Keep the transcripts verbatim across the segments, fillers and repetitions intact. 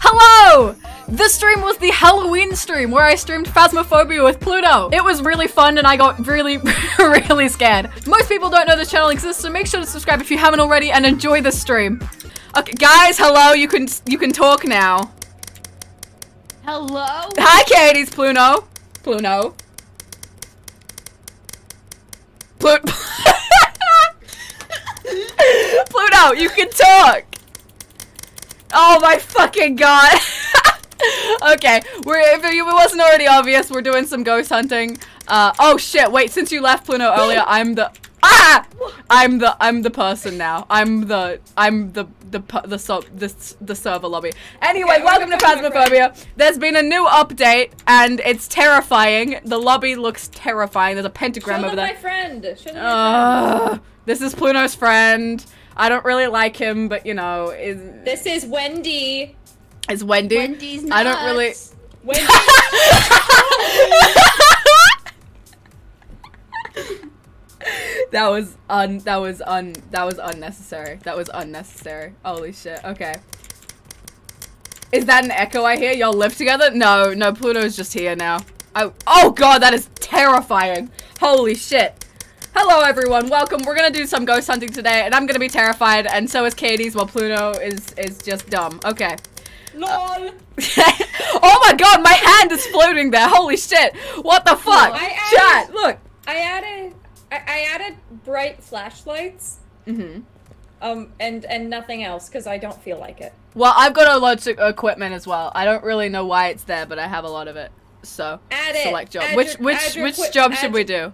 Hello! This stream was the Halloween stream where I streamed Phasmophobia with Pluto. It was really fun and I got really, really scared. Most people don't know this channel exists, so make sure to subscribe if you haven't already and enjoy this stream. Okay, guys, hello, you can you can talk now. Hello? Hi, Katie, it's Pluuno. Pluuno. Plu Pluuno, you can talk! Oh my fucking god! Okay, we're, if it wasn't already obvious, we're doing some ghost hunting. Uh, oh shit, wait, since you left Pluuno earlier, I'm the- Ah! I'm the- I'm the person now. I'm the- I'm the- the- the sub- the, the, the server lobby. Anyway, okay, welcome to Phasmophobia. There's been a new update, and it's terrifying. The lobby looks terrifying. There's a pentagram Show over there. my friend! Show them uh, my friend. This is Pluuno's friend. I don't really like him, but you know, is this is Wendy. Is Wendy? Wendy's nuts. I don't really. Wendy. that was un. That was un. That was unnecessary. That was unnecessary. Holy shit. Okay. Is that an echo I hear? Y'all live together? No, no. Pluuno's just here now. I. Oh god, that is terrifying. Holy shit. Hello everyone, welcome. We're gonna do some ghost hunting today, and I'm gonna be terrified, and so is Katie's, while Pluuno is is just dumb. Okay. LOL! Uh, oh my god, my hand is floating there, holy shit! What the fuck? No, I added, Chat, look! I added- I, I added bright flashlights. Mm-hmm. Um, and- and nothing else, because I don't feel like it. Well, I've got a lot of equipment as well. I don't really know why it's there, but I have a lot of it. So, add it. select job. Add which- your, which- which job should we do?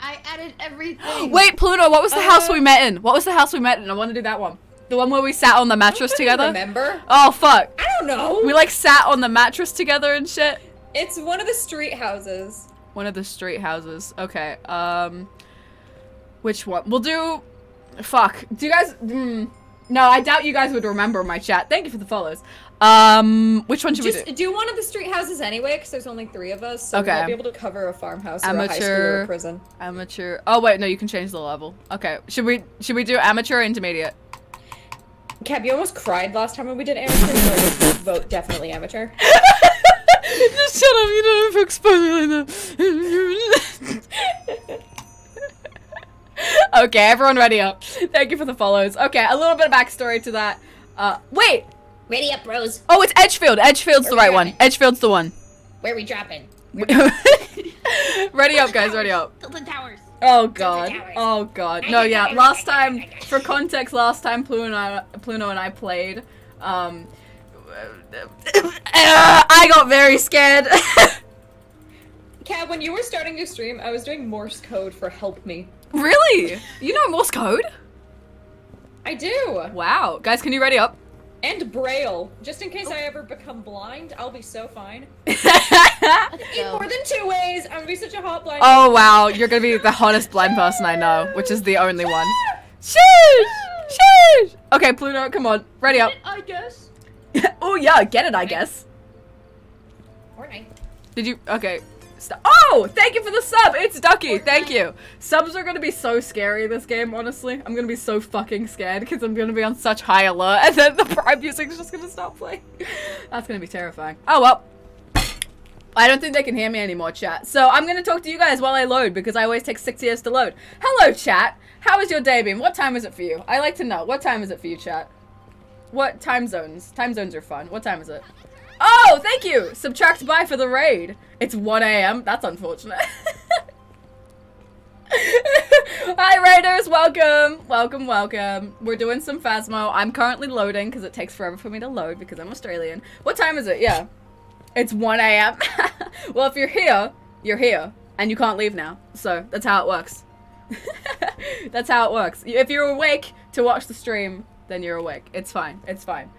I added everything. Wait, Pluuno, what was the uh, house we met in? What was the house we met in? I want to do that one. The one where we sat on the mattress together? Remember? Oh, fuck. I don't know. We, like, sat on the mattress together and shit. It's one of the street houses. One of the street houses. Okay. Um, which one? We'll do... Fuck. Do you guys... Mm, no, I doubt you guys would remember my chat. Thank you for the follows. Um, which one should Just we do? do one of the street houses anyway, because there's only three of us, so okay. we won't be able to cover a farmhouse amateur, or a high school or a prison. Amateur. Oh wait, no, you can change the level. Okay, should we should we do amateur or intermediate? Cab, you almost cried last time when we did amateur. So vote definitely amateur. Just shut up! You don't have to explain like that. Okay, everyone, ready up. Thank you for the follows. Okay, a little bit of backstory to that. Uh, wait. Ready up, Rose. Oh, it's Edgefield. Edgefield's the right one. Edgefield's the one. Where are we dropping? Ready up, guys. Ready up. Tilted Towers. Oh, God. Oh, God. No, yeah. Last time, for context, last time Pluuno, Pluuno and I played, um, I got very scared. Cab, when you were starting your stream, I was doing Morse code for help me. Really? You know Morse code? I do. Wow. Guys, can you ready up? And Braille. Just in case oh. I ever become blind, I'll be so fine. In go. more than two ways, I'm gonna be such a hot blind person. Oh wow, you're gonna be the hottest blind person I know, which is the only one. Sheesh! Sheesh! Okay, Pluuno, come on, ready up. Get it, I guess. Oh yeah, get it, I guess. Or night. Did you? Okay. Stop. Oh, thank you for the sub. It's Ducky. Thank you. Subs are gonna be so scary this game, honestly. I'm gonna be so fucking scared because I'm gonna be on such high alert, and then the prime music's just gonna stop playing. That's gonna be terrifying. Oh well. I don't think they can hear me anymore, chat. So I'm gonna talk to you guys while I load because I always take six years to load. Hello, chat. How is your day been? What time is it for you? I like to know. What time is it for you, chat? What time zones? Time zones are fun. What time is it? Oh, thank you! Subtract by for the raid. It's one A M That's unfortunate. Hi, raiders! Welcome! Welcome, welcome. We're doing some Phasmo. I'm currently loading because it takes forever for me to load because I'm Australian. What time is it? Yeah. It's one A M Well, if you're here, you're here. And you can't leave now. So, that's how it works. That's how it works. If you're awake to watch the stream, then you're awake. It's fine. It's fine.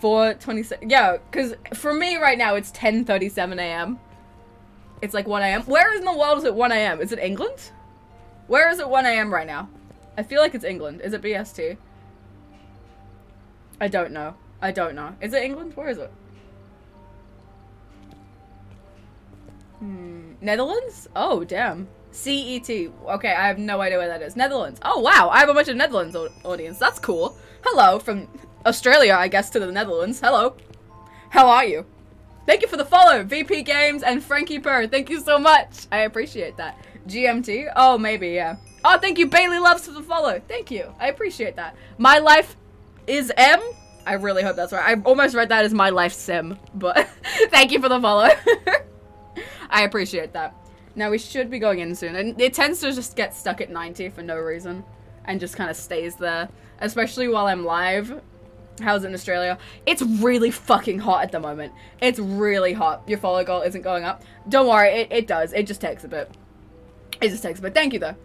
four twenty-seven, yeah, because for me right now it's ten thirty-seven A M It's like one A M Where in the world is it one A M? Is it England? Where is it one A M right now? I feel like it's England. Is it B S T? I don't know. I don't know. Is it England? Where is it? Hmm. Netherlands? Oh, damn. C E T. Okay, I have no idea where that is. Netherlands. Oh, wow. I have a bunch of Netherlands audience. That's cool. Hello from... Australia, I guess, to the Netherlands. Hello. How are you? Thank you for the follow, V P Games and Frankie Purr. Thank you so much. I appreciate that. G M T? Oh, maybe, yeah. Oh, thank you, Bailey Loves, for the follow. Thank you. I appreciate that. My life is M? I really hope that's right. I almost read that as my life sim, but thank you for the follow. I appreciate that. Now, we should be going in soon. And it tends to just get stuck at ninety for no reason and just kind of stays there, especially while I'm live. How's it in Australia? It's really fucking hot at the moment. It's really hot. Your follow goal isn't going up. Don't worry, it, it does. It just takes a bit. It just takes a bit. Thank you, though.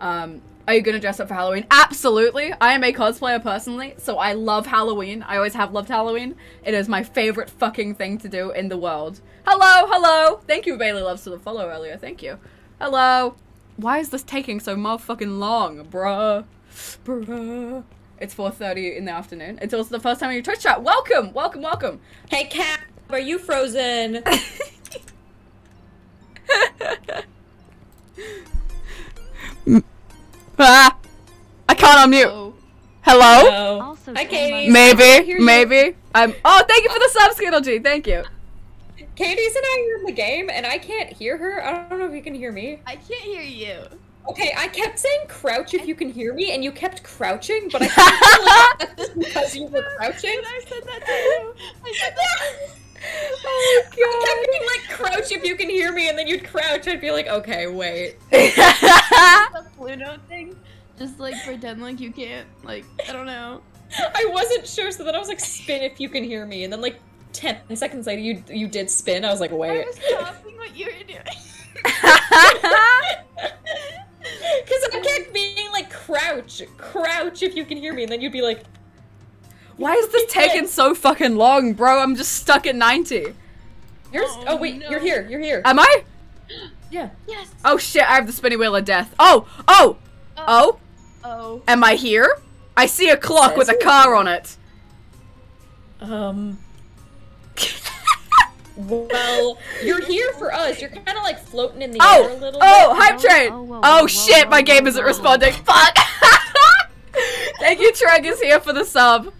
Um, are you gonna dress up for Halloween? Absolutely! I am a cosplayer personally, so I love Halloween. I always have loved Halloween. It is my favorite fucking thing to do in the world. Hello! Hello! Thank you, Bailey Loves, for the follow earlier. Thank you. Hello! Why is this taking so motherfucking long? Bruh. Bruh. It's four thirty in the afternoon. It's also the first time on your Twitch chat. Welcome! Welcome, welcome! Hey, Cap! Are you frozen? Ah! I can't unmute! Hello? Hello? Also, hi, Katie! Maybe, maybe. I'm- Oh, thank you for the sub, Skittle G! Thank you! Katie's and I are in the game, and I can't hear her. I don't know if you can hear me. I can't hear you. Okay, I kept saying crouch if you can hear me, and you kept crouching, but I couldn't feel like because you were crouching. And I said that to you. I said that to you. Oh, God. I kept being like, crouch if you can hear me, and then you'd crouch. I'd be like, okay, wait. The Pluto thing? Just, like, pretend like you can't, like, I don't know. I wasn't sure, so then I was like, spin if you can hear me, and then, like, ten seconds later, you you did spin. I was like, wait. I was copying what you were doing. Because I kept being like, crouch, crouch if you can hear me, and then you'd be like, why is this taking so fucking long, bro? I'm just stuck at ninety. You're- oh, oh wait, no. You're here, you're here. Am I? Yeah. Yes. Oh shit, I have the spinny wheel of death. Oh! Oh! Oh! Oh! Oh. Am I here? I see a clock That's with a car it. on it. Um... Well, you're here for us. You're kind of like floating in the oh, air a little oh, bit. Hype train. Oh, hype train! Oh shit, whoa, my whoa, game whoa, isn't whoa, responding. Whoa. Fuck! Thank you, Trug is here for the sub.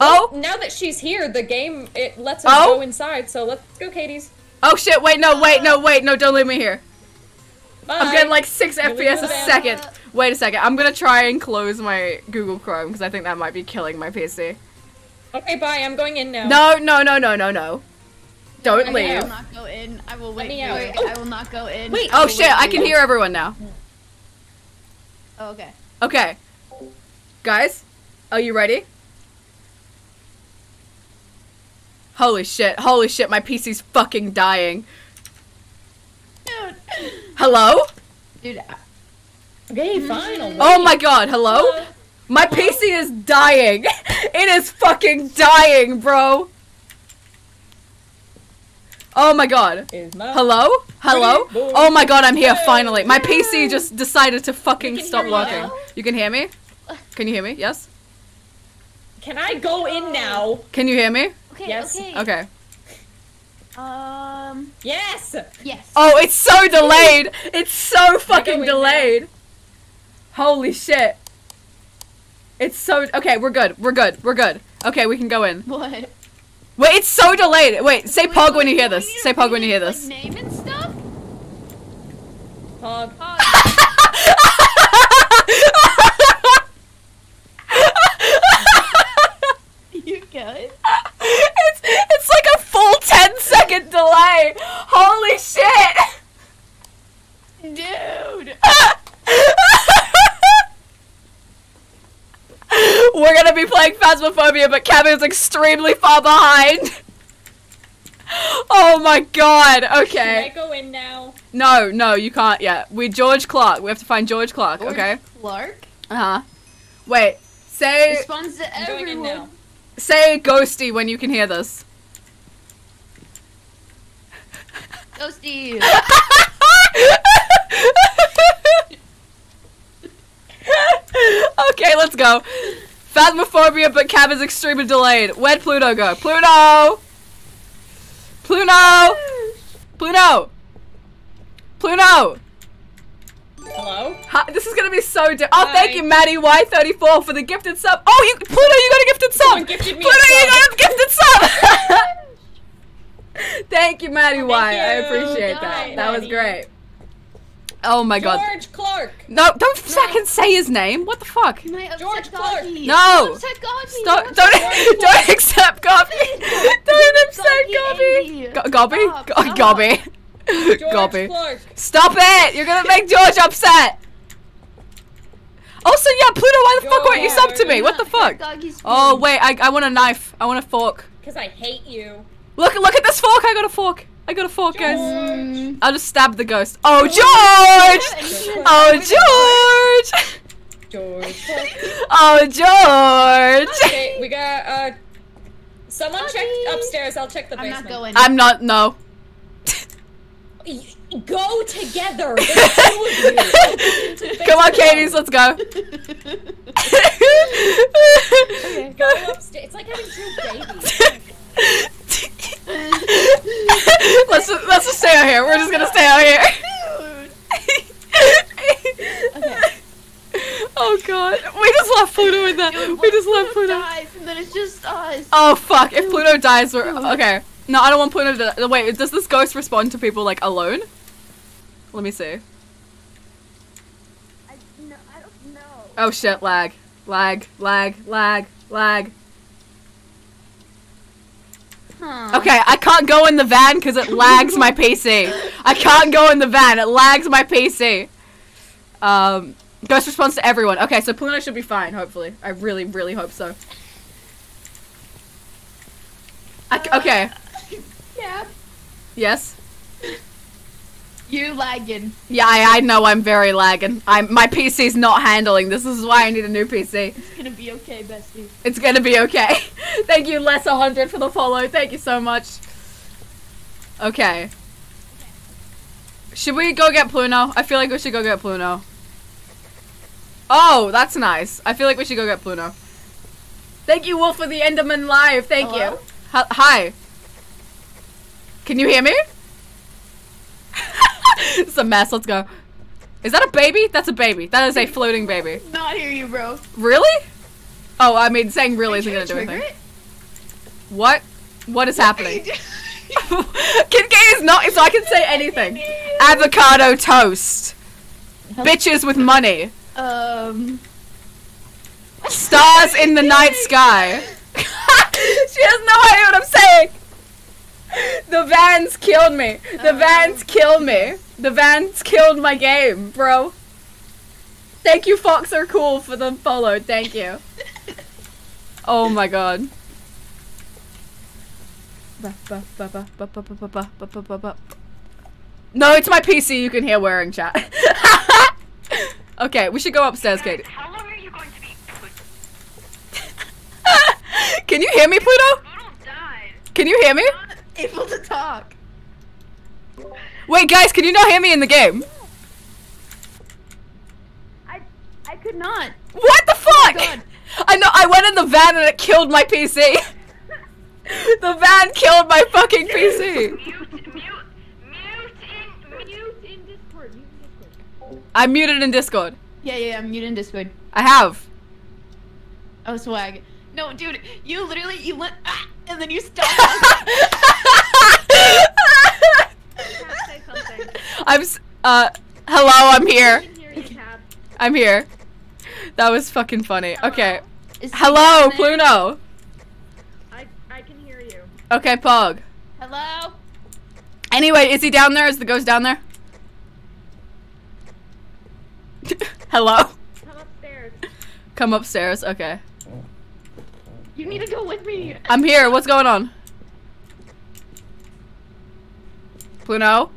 Oh! Well, now that she's here, the game, it lets us oh? go inside, so let's go, Katie's. Oh shit, wait, no, wait, no, wait, no, don't leave me here. Bye. I'm getting like six You'll F P S a second. Out. Wait a second, I'm gonna try and close my Google Chrome, because I think that might be killing my P C. Okay, bye, I'm going in now. No, no, no, no, no, no. Don't leave. I will not go in. I will wait. wait oh. I will not go in. Wait. Oh shit! Wait. I can hear everyone now. Oh, okay. Okay. Guys, are you ready? Holy shit! Holy shit! My P C's fucking dying. Dude. Hello? Dude. Okay, finally. Oh my god! Hello? Hello? My P C is dying. It is fucking dying, bro. Oh my god. My Hello? Hello? Oh my god, I'm here finally. My P C just decided to fucking stop working. You, you can hear me? Can you hear me? Yes? Can I go in now? Can you hear me? Okay, yes. Okay. okay. Um. Yes! Yes. Oh, it's so delayed! It's so fucking delayed! Holy shit. It's so- okay, we're good. We're good. We're good. Okay, we can go in. What? Wait, it's so delayed! Wait, say Pog when you hear this. Say Pog when you hear this. Name and stuff? Pog. Pog. You good? It's, it's like a full ten second delay! Holy shit! Dude! We're gonna be playing Phasmophobia, but Cabin's extremely far behind. Oh my god, okay. Can I go in now? No, no, you can't yet. We're George Clark. We have to find George Clark, George okay? Clark? Uh-huh. Wait, say- Responds to everyone. Now. Say Ghosty when you can hear this. Ghosty! Okay, let's go. Phasmophobia, but Cab is extremely delayed. Where'd Pluuno go? Pluuno! Pluuno! Pluuno! Pluuno! Hello? Hi, this is gonna be so di- Oh, Hi. Thank you, Maddie Y thirty-four for the gifted sub. Oh, you- Pluto, you got a gifted sub! Someone gifted me Pluto, a sub. you got a gifted sub! Thank you, Maddie oh, thank Y. You. I appreciate Die, that. That Maddie. was great. Oh my George god. George Clark! No, don't fucking no. say his name. What the fuck? George Clark! No! Stop, don't, don't, don't accept Gobby! Don't accept Gobby! Gobby? Gobby. George Gobby. Clark. Stop it! You're gonna make George upset! Also, yeah, Pluto, why the George. fuck won't you sub to me? What the fuck? Oh, wait, I, I want a knife. I want a fork. Because I hate you. Look, look at this fork! I got a fork! I got a fork, George. guys. I'll just stab the ghost. Oh, George! Oh, George! George. Oh, George! Okay, we got, uh... someone Bobby. check upstairs. I'll check the basement. I'm not going. I'm not, no. Go together! There's two of you. Come on, Katie's, let's go. Okay. Go upstairs. It's like having two babies. let's just, let's just stay out here. We're just gonna stay out here. Okay. Oh god, we just left Pluto in that. Dude, we just left Pluto. Pluto dies, and then it's just us. Oh fuck! If Pluto dies, we're okay. No, I don't want Pluto to die. Wait, does this ghost respond to people, like, alone? Let me see. I, no, I don't know. Oh shit, lag. Lag, lag, lag, lag. Huh. Okay, I can't go in the van because it lags my P C. I can't go in the van, it lags my P C. Um, ghost responds to everyone. Okay, so Pluto should be fine, hopefully. I really, really hope so. I c okay. Yeah. Yes. You lagging. Yeah, I, I know I'm very lagging. I'm my P C's not handling. This is why I need a new P C. It's gonna be okay, bestie. It's gonna be okay. Thank you, Less one hundred for the follow. Thank you so much. Okay. okay. Should we go get Pluuno? I feel like we should go get Pluuno. Oh, that's nice. I feel like we should go get Pluuno. Thank you, Wolf, for the Enderman Live. Thank Hello? you. Hi. Can you hear me? It's a mess. Let's go. Is that a baby? That's a baby. That is a floating baby. Not hear you, bro. Really? Oh, I mean, saying really isn't gonna do anything. It? What? What is what happening? Kincaid is not. So I can say anything. Avocado toast. Help. Bitches with money. Um. Stars in the night sky. She has no idea what I'm saying! The vans killed me. The um. vans killed me. The vans killed my game, bro. Thank you, Fox Are Cool, for the follow. Thank you. Oh my god. No, it's my P C. You can hear whirring chat. Okay, we should go upstairs, Katie. How long are you going to be? Can you hear me, Pluto? Can you hear me? Able to talk. Wait, guys, can you not hear me in the game? I I could not. What the fuck? Oh I know. I went in the van and it killed my P C. The van killed my fucking P C. Mute, mute, mute in, mute in Discord. Mute in Discord. I muted in Discord. Yeah, yeah, I'm muted in Discord. I have. Oh swag. No, dude, you literally, you went, ah, and then you stopped. I say something. I'm, uh, hello, I'm here. I'm here. That was fucking funny. Hello. Okay. Is hello, Pluuno. I, I can hear you. Okay, Pog. Hello? Anyway, is he down there? Is the ghost down there? Hello? Come upstairs. Come upstairs, okay. You need to go with me! I'm here, what's going on? Pluuno?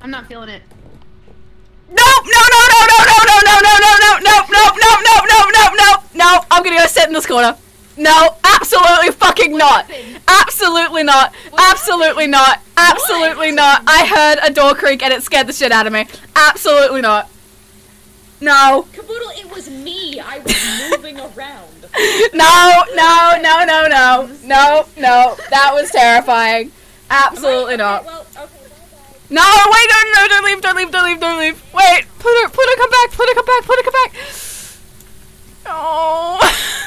I'm not feeling it. No! No, no, no, no, no, no, no, no, no, no, no, no, no, no, no, no, no, no, I'm gonna go sit in this corner. No, absolutely fucking not. Absolutely not. Absolutely not. Absolutely not. I heard a door creak and it scared the shit out of me. Absolutely not. No. Kaboodle, it was me. I was moving around. No, no, no, no, no. No, no. That was terrifying. Absolutely not. Okay, well, okay, bye-bye. No, wait, no, no, don't leave, don't leave, don't leave, don't leave. Wait, Pluto, Pluto, come back, Pluto, come back, Pluto, come back. Oh.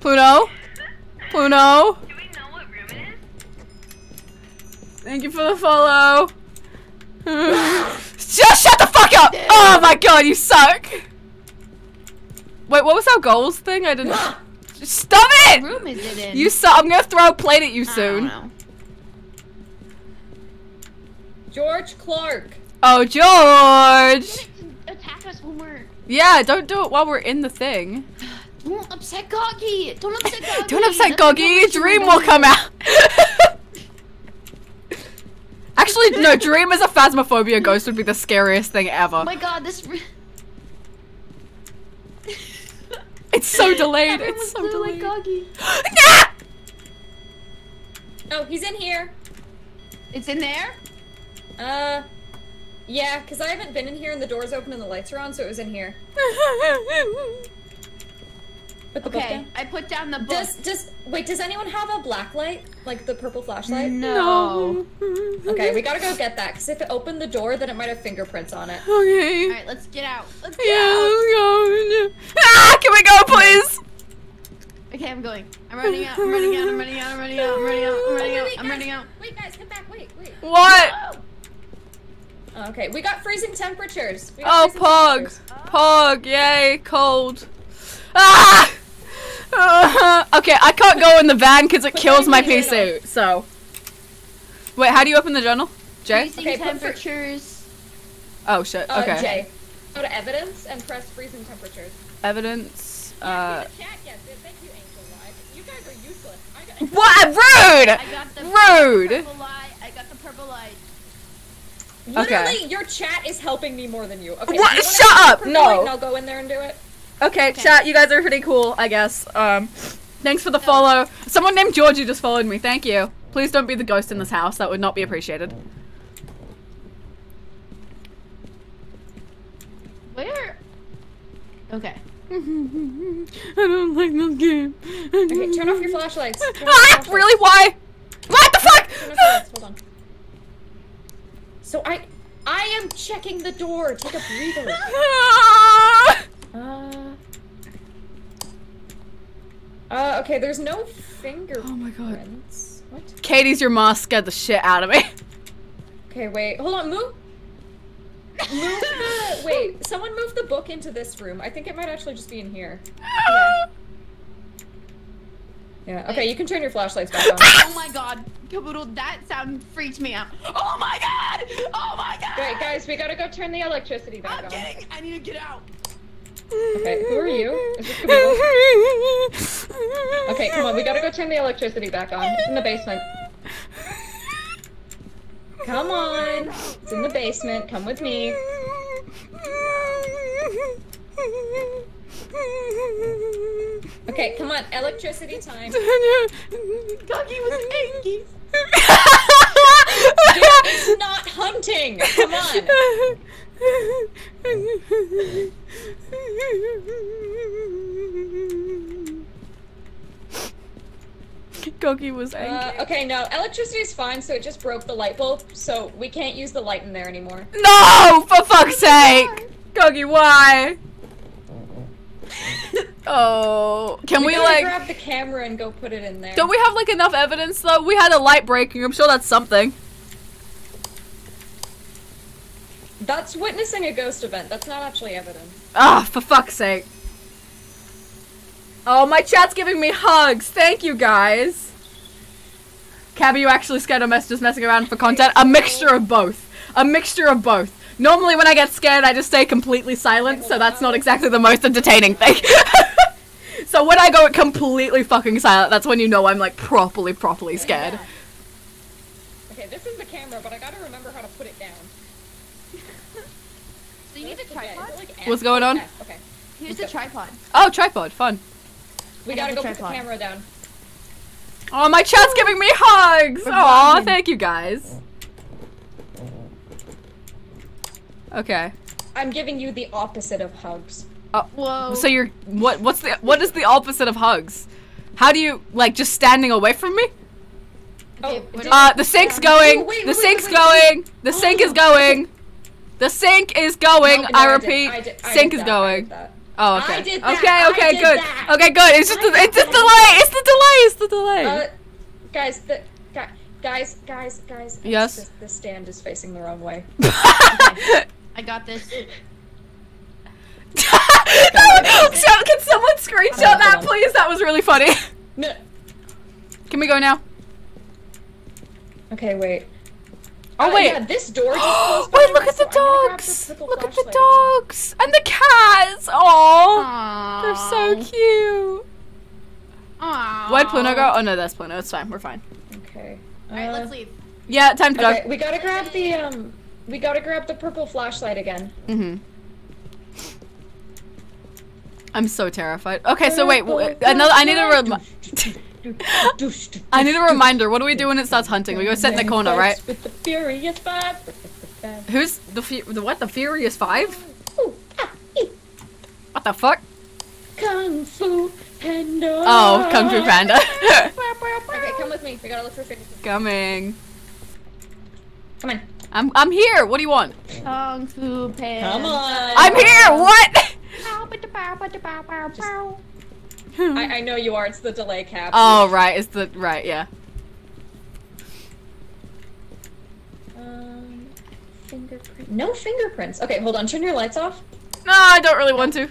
Pluto? Pluto? Do we know what room it is? Thank you for the follow. Just shut the fuck up! Oh my god, you suck! Wait, what was our goals thing? I didn't. Stop it! What room is it in? You suck. I'm gonna throw a plate at you soon. I don't know. George Clark. Oh, George! Attack us when we're. Yeah, don't do it while we're in the thing. Don't upset Goggy! Don't upset Goggy! Don't upset Goggy! Your dream will come out! Actually, no, dream as a Phasmophobia ghost would be the scariest thing ever. Oh my god, this. Re it's so delayed. Everyone it's so blue delayed. Like Goggy. Oh, he's in here. It's in there? Uh. Yeah, because I haven't been in here and the door's open and the lights are on, so it was in here. Put the okay, I put down the book. Does, does, wait, does anyone have a black light? Like the purple flashlight? No. Okay, we gotta go get that, because if it opened the door, then it might have fingerprints on it. Okay. Alright, let's get out. Let's get yeah, out. Yeah, let's go. Ah, can we go, please? Okay, I'm going. I'm running out, I'm running out, I'm running out, I'm running out, I'm running out, I'm running out, wait, wait, I'm guys, running out. Wait, guys, come back, wait, wait. What? No. Oh, okay, we got freezing temperatures. We got oh, freezing Pog. Temperatures. Oh. Pog, yay, cold. Ah! Uh, okay, I can't go in the van because it put kills my P C, so. Wait, how do you open the journal? J? Freezing okay, temperatures. Oh shit, uh, okay. J. Go to evidence and press freezing temperatures. Evidence, yeah, uh. The chat, yes. Thank you, Angel Live. You guys are useless. I got, I got what? Rude! I got the rude! Purple light. I got the purple light. Literally, okay. Your chat is helping me more than you. Okay, what? You shut up! No! Light, and I'll go in there and do it. Okay, okay, chat, you guys are pretty cool, I guess. Um, thanks for the no. follow. Someone named Georgie just followed me, thank you. Please don't be the ghost in this house, that would not be appreciated. Where? Okay. I don't like this game. Okay, turn off your flashlights. Off your ah, flashlights. Really, why? What the fuck? Turn off your lights. Hold on. So I, I am checking the door, take a breather. Uh, uh, okay, there's no fingerprints. Oh my god. What? Katie's your mask scared the shit out of me. Okay, wait. Hold on, move. Move the. Wait, someone move the book into this room. I think it might actually just be in here. Yeah. Yeah, okay, you can turn your flashlights back on. Oh my god. Kaboodle, that sound freaked me out. Oh my god! Oh my god! Wait, guys, we gotta go turn the electricity back I'm on. Getting, I need to get out. Okay, who are you? Is this Kaboodle? Okay, come on, we gotta go turn the electricity back on. It's in the basement. Come on! It's in the basement, come with me. Okay, come on, electricity time. Goggy was angry. It's not hunting! Come on! Goggy was angry. Uh, okay, no, electricity is fine, so it just broke the light bulb, so we can't use the light in there anymore. No! For fuck's sake! Goggy, why? Oh, can we, we like grab the camera and go put it in there? Don't we have like enough evidence though? We had a light breaking. I'm sure that's something. That's witnessing a ghost event. That's not actually evidence. Ah, oh, for fuck's sake. Oh, my chat's giving me hugs. Thank you, guys. Cab, are you actually scared of mess just messing around for content? A mixture of both. A mixture of both. Normally when I get scared, I just stay completely silent, so that's not exactly the most entertaining thing. So when I go completely fucking silent, that's when you know I'm like properly, properly scared. Yeah. Okay, this is the camera, but I gotta remember how to put it down. So you need a tripod? What's going on? Okay. Here's the tripod. Oh, tripod, fun. We gotta go put the camera down. Oh, my chat's giving me hugs! Aw, thank you guys. Okay. I'm giving you the opposite of hugs. Uh, Whoa. So you're what? What's the what is the opposite of hugs? How do you like just standing away from me? Oh, uh, the sink's going. Oh, wait, the wait, sink's wait, wait, going. Wait. The sink oh. is going. The sink is going. No, no, I repeat, I did, I did, I sink is that, going. Oh, okay. I did that. Okay, okay, I did good. That. Okay, good. It's just, the, it's just delay. It's the delay. It's the delay. Uh, guys, the guys, guys, guys. Yes. Just, the stand is facing the wrong way. Okay. I got this. So, can someone screenshot that, please? That was really funny. No. Can we go now? Okay, wait. Oh, oh wait. Yeah, this door just closed. Wait, look at the dogs. Look at the dogs and the cats. Oh, they're so cute. Aww. Where'd Pluuno go? Oh no, that's Pluuno. It's fine. We're fine. Okay. Uh, All right, let's leave. Yeah, time to okay, go. We gotta grab the um. We gotta grab the purple flashlight again. Mm-hmm. I'm so terrified. Okay, so wait. Another. I need a rem. I need a reminder. What do we do when it starts hunting? We go sit in the corner, right? With the Furious Five. Who's the, the what? The Furious Five? What the fuck? Kung Fu Panda. Oh, Kung Fu Panda. Okay, come with me. We gotta look for figures. Coming. Come on. I'm I'm here. What do you want? Kung Fu Panda. Come on. I'm here. What? Just I, I know you are, it's the delay cap. Oh, right, it's the- right, yeah. Um, fingerprint- no fingerprints! Okay, hold on, turn your lights off. No, I don't really want to.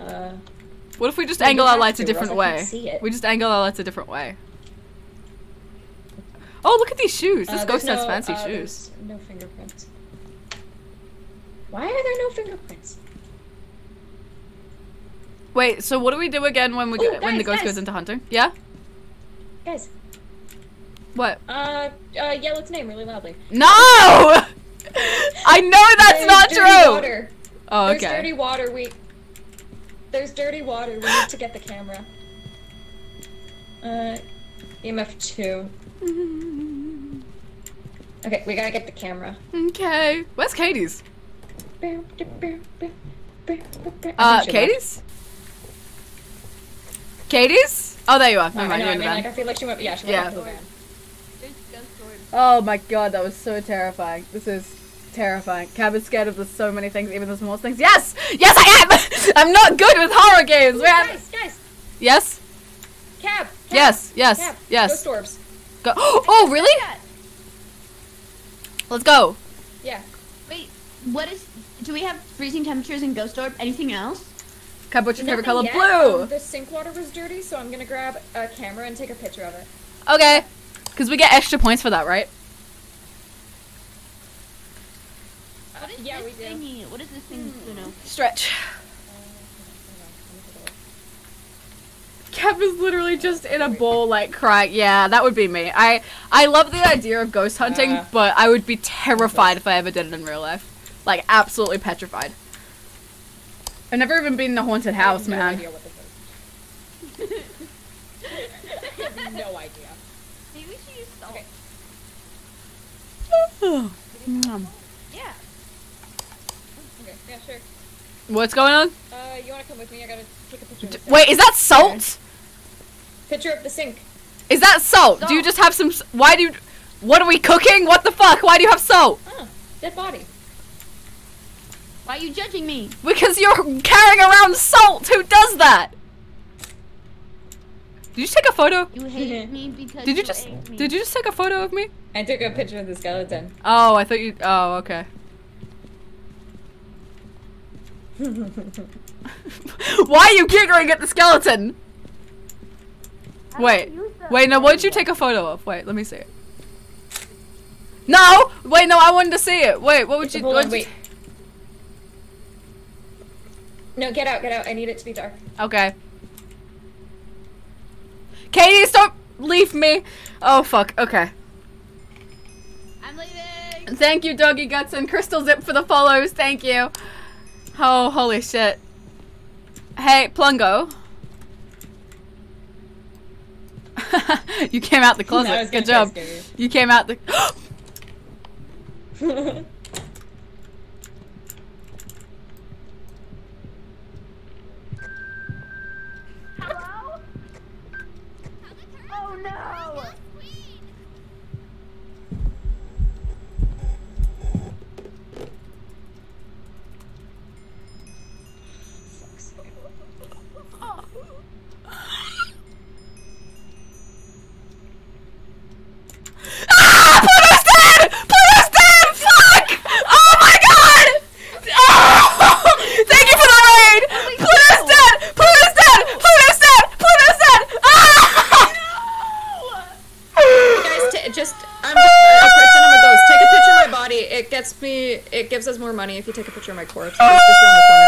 Uh... What if we just angle our lights a different way? We just angle our lights a different way. Oh, look at these shoes! This ghost has fancy shoes. No fingerprints. Why are there no fingerprints? Wait, so what do we do again when we Ooh, go, guys, when the ghost guys. goes into hunting? Yeah? Guys. What? Uh, uh yell its name really loudly. No! I know that's There's not dirty true! Water. Oh, okay. There's dirty water, we... There's dirty water, we need to get the camera. Uh, E M F two. Okay, we gotta get the camera. Okay. Where's Katie's? Uh, Katie's? Left. Katie's? Oh, there you are. No, no, mind, no, I, mean, the like, I feel like she went. Yeah, she went yeah. Off to the van. Oh my god, that was so terrifying. This is terrifying. Cab is scared of the so many things, even the smallest things. Yes, yes, I am. I'm not good with horror games. Ooh, guys, guys. Yes. Cab. Cab. Yes, yes, Cab. Yes. Ghost orbs. Go. Oh, really? Yeah. Let's go. Yeah. Wait. What is? Do we have freezing temperatures and ghost orb? Anything else? Cab, what's your favorite color? Yet. Blue! Um, the sink water was dirty, so I'm gonna grab a camera and take a picture of it. Okay. Because we get extra points for that, right? What is yeah, this we do. Thingy? What is this thing, Pluuno? Stretch. Cab is literally just in a bowl, like, crying. Yeah, that would be me. I, I love the idea of ghost hunting, uh, but I would be terrified if I ever did it in real life. Like, absolutely petrified. I've never even been in a haunted house, man. I have no idea what this is. I have no idea. Maybe we should use salt. Okay. Mm. Yeah. Okay, yeah, sure. What's going on? Uh, you wanna come with me? I gotta take a picture of the sink. Wait, is that salt? Picture of the sink. Is that salt? salt? Do you just have some- why do you- what are we cooking? What the fuck? Why do you have salt? Oh, dead body. Why are you judging me? Because you're carrying around salt! Who does that? Did you take a photo? You hate me because did you, you just hate me. Did you just take a photo of me? I took a picture of the skeleton. Oh, I thought you- oh, okay. Why are you giggling at the skeleton? Wait. Wait, no, what did you take a photo of? Wait, let me see it. No! Wait, no, I wanted to see it. Wait, what would you- Hold on, wait. No, get out, get out. I need it to be dark. Okay. Katie, stop! Leave me! Oh, fuck. Okay. I'm leaving! Thank you, Doggy Guts and Crystal Zip for the follows. Thank you. Oh, holy shit. Hey, Plungo. You came out the closet. No, good job. You. you came out the- Hello? Oh no! picture of my corpse. It's just around the corner.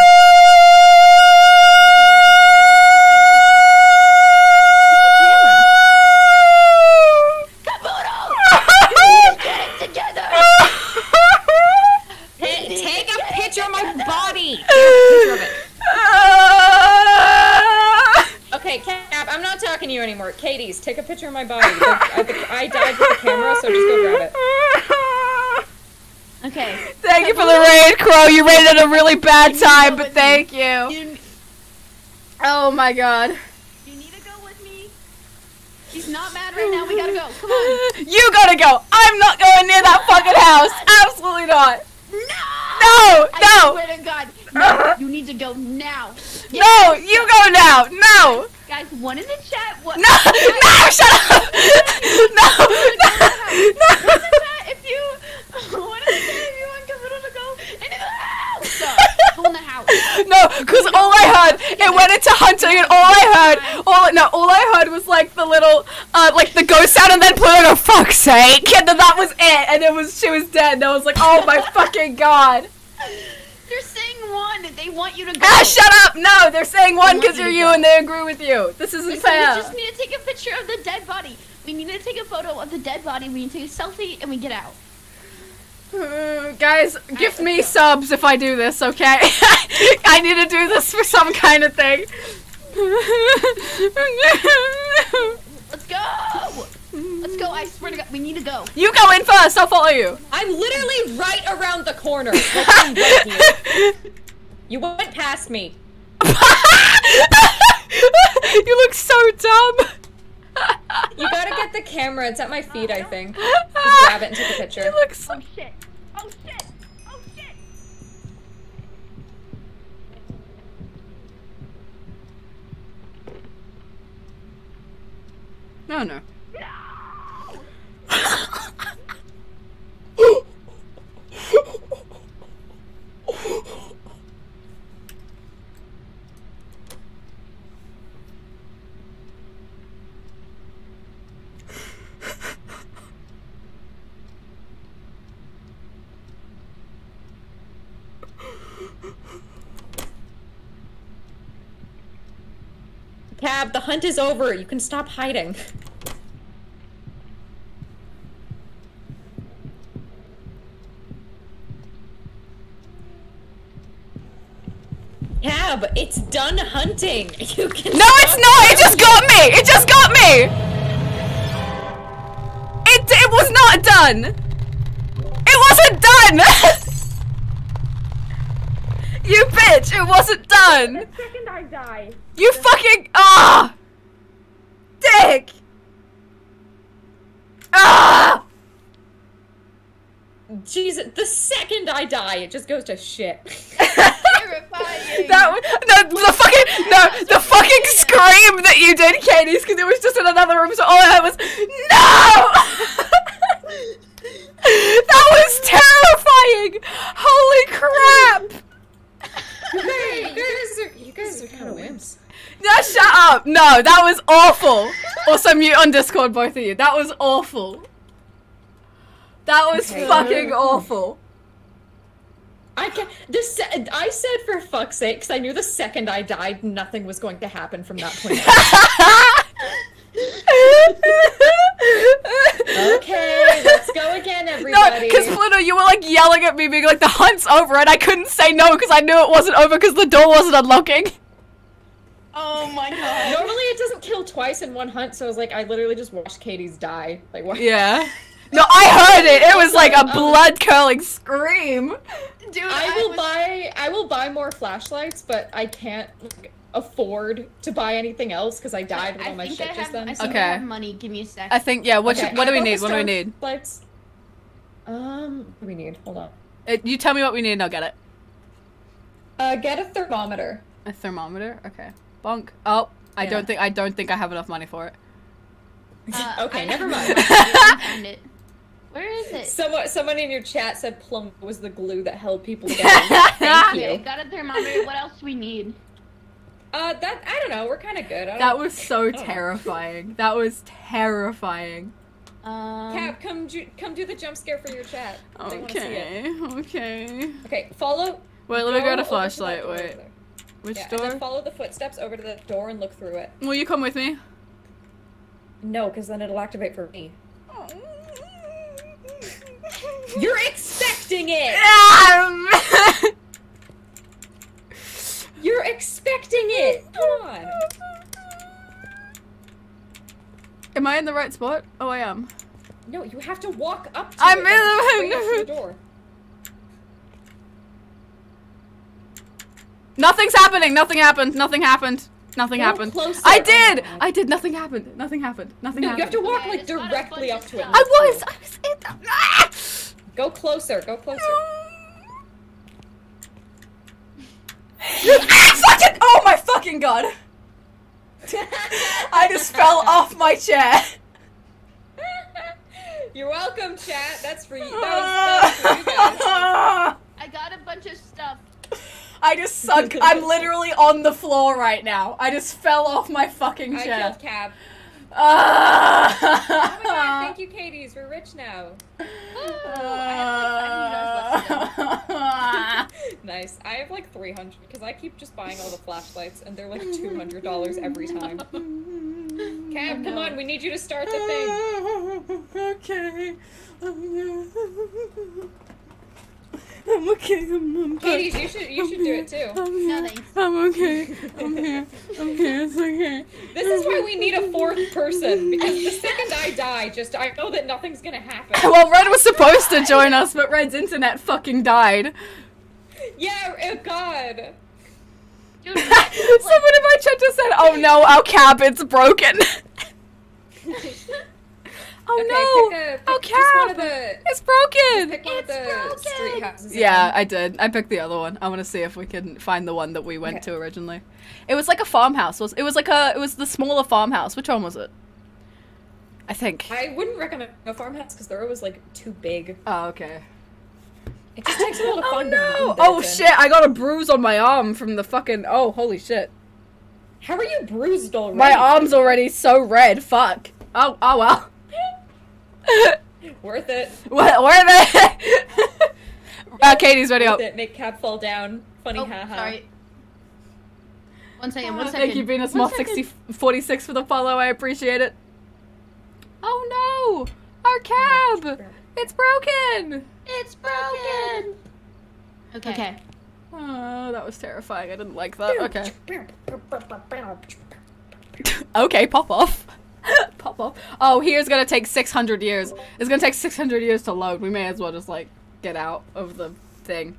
Anymore. Katie's, take a picture of my body. I, the, I died with the camera, so just go grab it. Okay. Thank you for the raid, Crow. You raided at a really bad time, but thank you. you. Oh my god. You need to go with me. She's not mad right now. We gotta go. Come on. You gotta go. I'm not going near that fucking house. Absolutely not. No. No. No. I swear to God. No. You need to go now. Get no. It. You go now. No. Guys, one in the chat. What? No, no, shut up! No, no, no! One in the chat if you, one in the chat if you want Kaboodle to go into the house. So, go in the house. No, because all I heard, it went into hunting, and all I heard, all no, all I heard was like the little, uh, like the ghost sound, and then Pluto. Oh, fuck's sake! And then that was it, and it was she was dead, and I was like, oh my fucking god. They're saying one, they want you to go. Ah, shut up! No, they're saying one because you're you go. And they agree with you. This isn't Listen, fair. We just need to take a picture of the dead body. We need to take a photo of the dead body, we need to take a selfie, and we get out. Uh, guys, I give me go. subs if I do this, okay? I need to do this for some kind of thing. Let's go! Let's go, I swear to God, we need to go. You go in first, I'll follow you. I'm literally right around the corner. you. you went past me. You look so dumb. You gotta get the camera, it's at my feet, I think. Just grab it and take a picture. You look so- Oh shit, oh shit, oh shit. No, no. Cab, the hunt is over. You can stop hiding. Cab, it's done hunting. You can No, it's not. It just got me. It just got me. It it was not done. It wasn't done. You bitch. It wasn't done. The second I die. You fucking ah. Dick. Ah. Jesus, the second I die, it just goes to shit. Terrifying. That was, no, the fucking, no, the fucking scream that you did, Katie's, because it was just in another room, so all I had was, no! That was terrifying! Holy crap! Hey, you guys are, you guys are kind of wimps. No, shut up! No, that was awful. Also, mute on Discord, both of you. That was awful. That was okay. fucking awful. I can this. I said for fuck's sake, because I knew the second I died, nothing was going to happen from that point on. Okay, let's go again, everybody. No, because Pluto, you were like yelling at me, being like, "The hunt's over," and I couldn't say no because I knew it wasn't over because the door wasn't unlocking. Oh my god! Normally, it doesn't kill twice in one hunt, so I was like, I literally just watched Katie's die. Like what? Yeah. No, I heard it. It was like a blood curling scream. Dude, I, I will was... buy. I will buy more flashlights, but I can't like, afford to buy anything else because I died with all my shit I have, just then. I think okay. I have money. Give me a sec. I think yeah. What okay. you, what do we need? What do we need? Lights. Um, what do we need? Hold on. It, you tell me what we need, and I'll get it. Uh, get a thermometer. A thermometer. Okay. Bonk. Oh, I yeah. don't think I don't think I have enough money for it. Uh, okay, I never mind. I found it. Where is it? Someone, someone in your chat said plum was the glue that held people down. Thank you. Got a thermometer. What else do we need? Uh, that I don't know. We're kind of good. That was so terrifying. Know. That was terrifying. Um, Cap, come, come do the jump scare for your chat. Okay. Okay. Okay. Follow, Wait, let me go get a flashlight, wait. Which yeah, door? And then follow the footsteps over to the door and look through it. Will you come with me? No, because then it'll activate for me. Oh. You're expecting it! Um. You're expecting it! Come on! Am I in the right spot? Oh, I am. No, you have to walk up to I'm it in the, right the door. Nothing's happening! Nothing happened! Nothing happened! Nothing Get happened. Closer. I did! Oh, I did! Nothing happened! Nothing happened! Nothing no, happened! You have to walk yeah, like directly up to it. I was! I was in the- ah! Go closer! Go closer! Ah, fucking- oh my fucking god! I just fell off my chair! You're welcome, chat! That's for you- that was, that was for you guys. I got a bunch of stuff. I just sunk. I'm literally on the floor right now. I just fell off my fucking chair. I killed Cab. Uh, oh my god, thank you, Katie's. We're rich now. Oh, uh, I have like, I left nice. I have like three hundred because I keep just buying all the flashlights and they're like two hundred dollars every time. Cab, come on, we need you to start the thing. Okay. I'm okay, I'm, I'm Katie, you should, you I'm should here, do it too. I'm here, no, I'm okay, I'm here, I'm here, it's okay. This is why we need a fourth person, because the second I die, just I know that nothing's gonna happen. Well, Red was supposed to join us, but Red's internet fucking died. Yeah, oh god. Dude, someone in my chat just said, oh no, our cab, it's broken. Oh okay, no! Pick a, pick oh, cab! The, it's broken! It's broken! Houses, yeah, I did. I picked the other one. I want to see if we can find the one that we went okay. to originally. It was like a farmhouse. It was like a. It was the smaller farmhouse. Which one was it? I think. I wouldn't recommend a farmhouse because they're always like too big. Oh okay. It just takes a lot of fun. Oh no! Oh shit! I got a bruise on my arm from the fucking. Oh holy shit! How are you bruised already? My arm's already so red. Fuck. Oh oh well. Worth it. What, worth it. uh, Katie's ready up. Make Cab fall down. Funny, oh, haha. Sorry. One second. Oh, one second. Thank you, Venus Moth sixty forty-six for the follow. I appreciate it. Oh no, our cab! It's broken. It's broken. Okay. okay. Oh, that was terrifying. I didn't like that. Okay. Okay, pop off. Pop off. Oh, here's gonna take six hundred years. It's gonna take six hundred years to load. We may as well just, like, get out of the thing.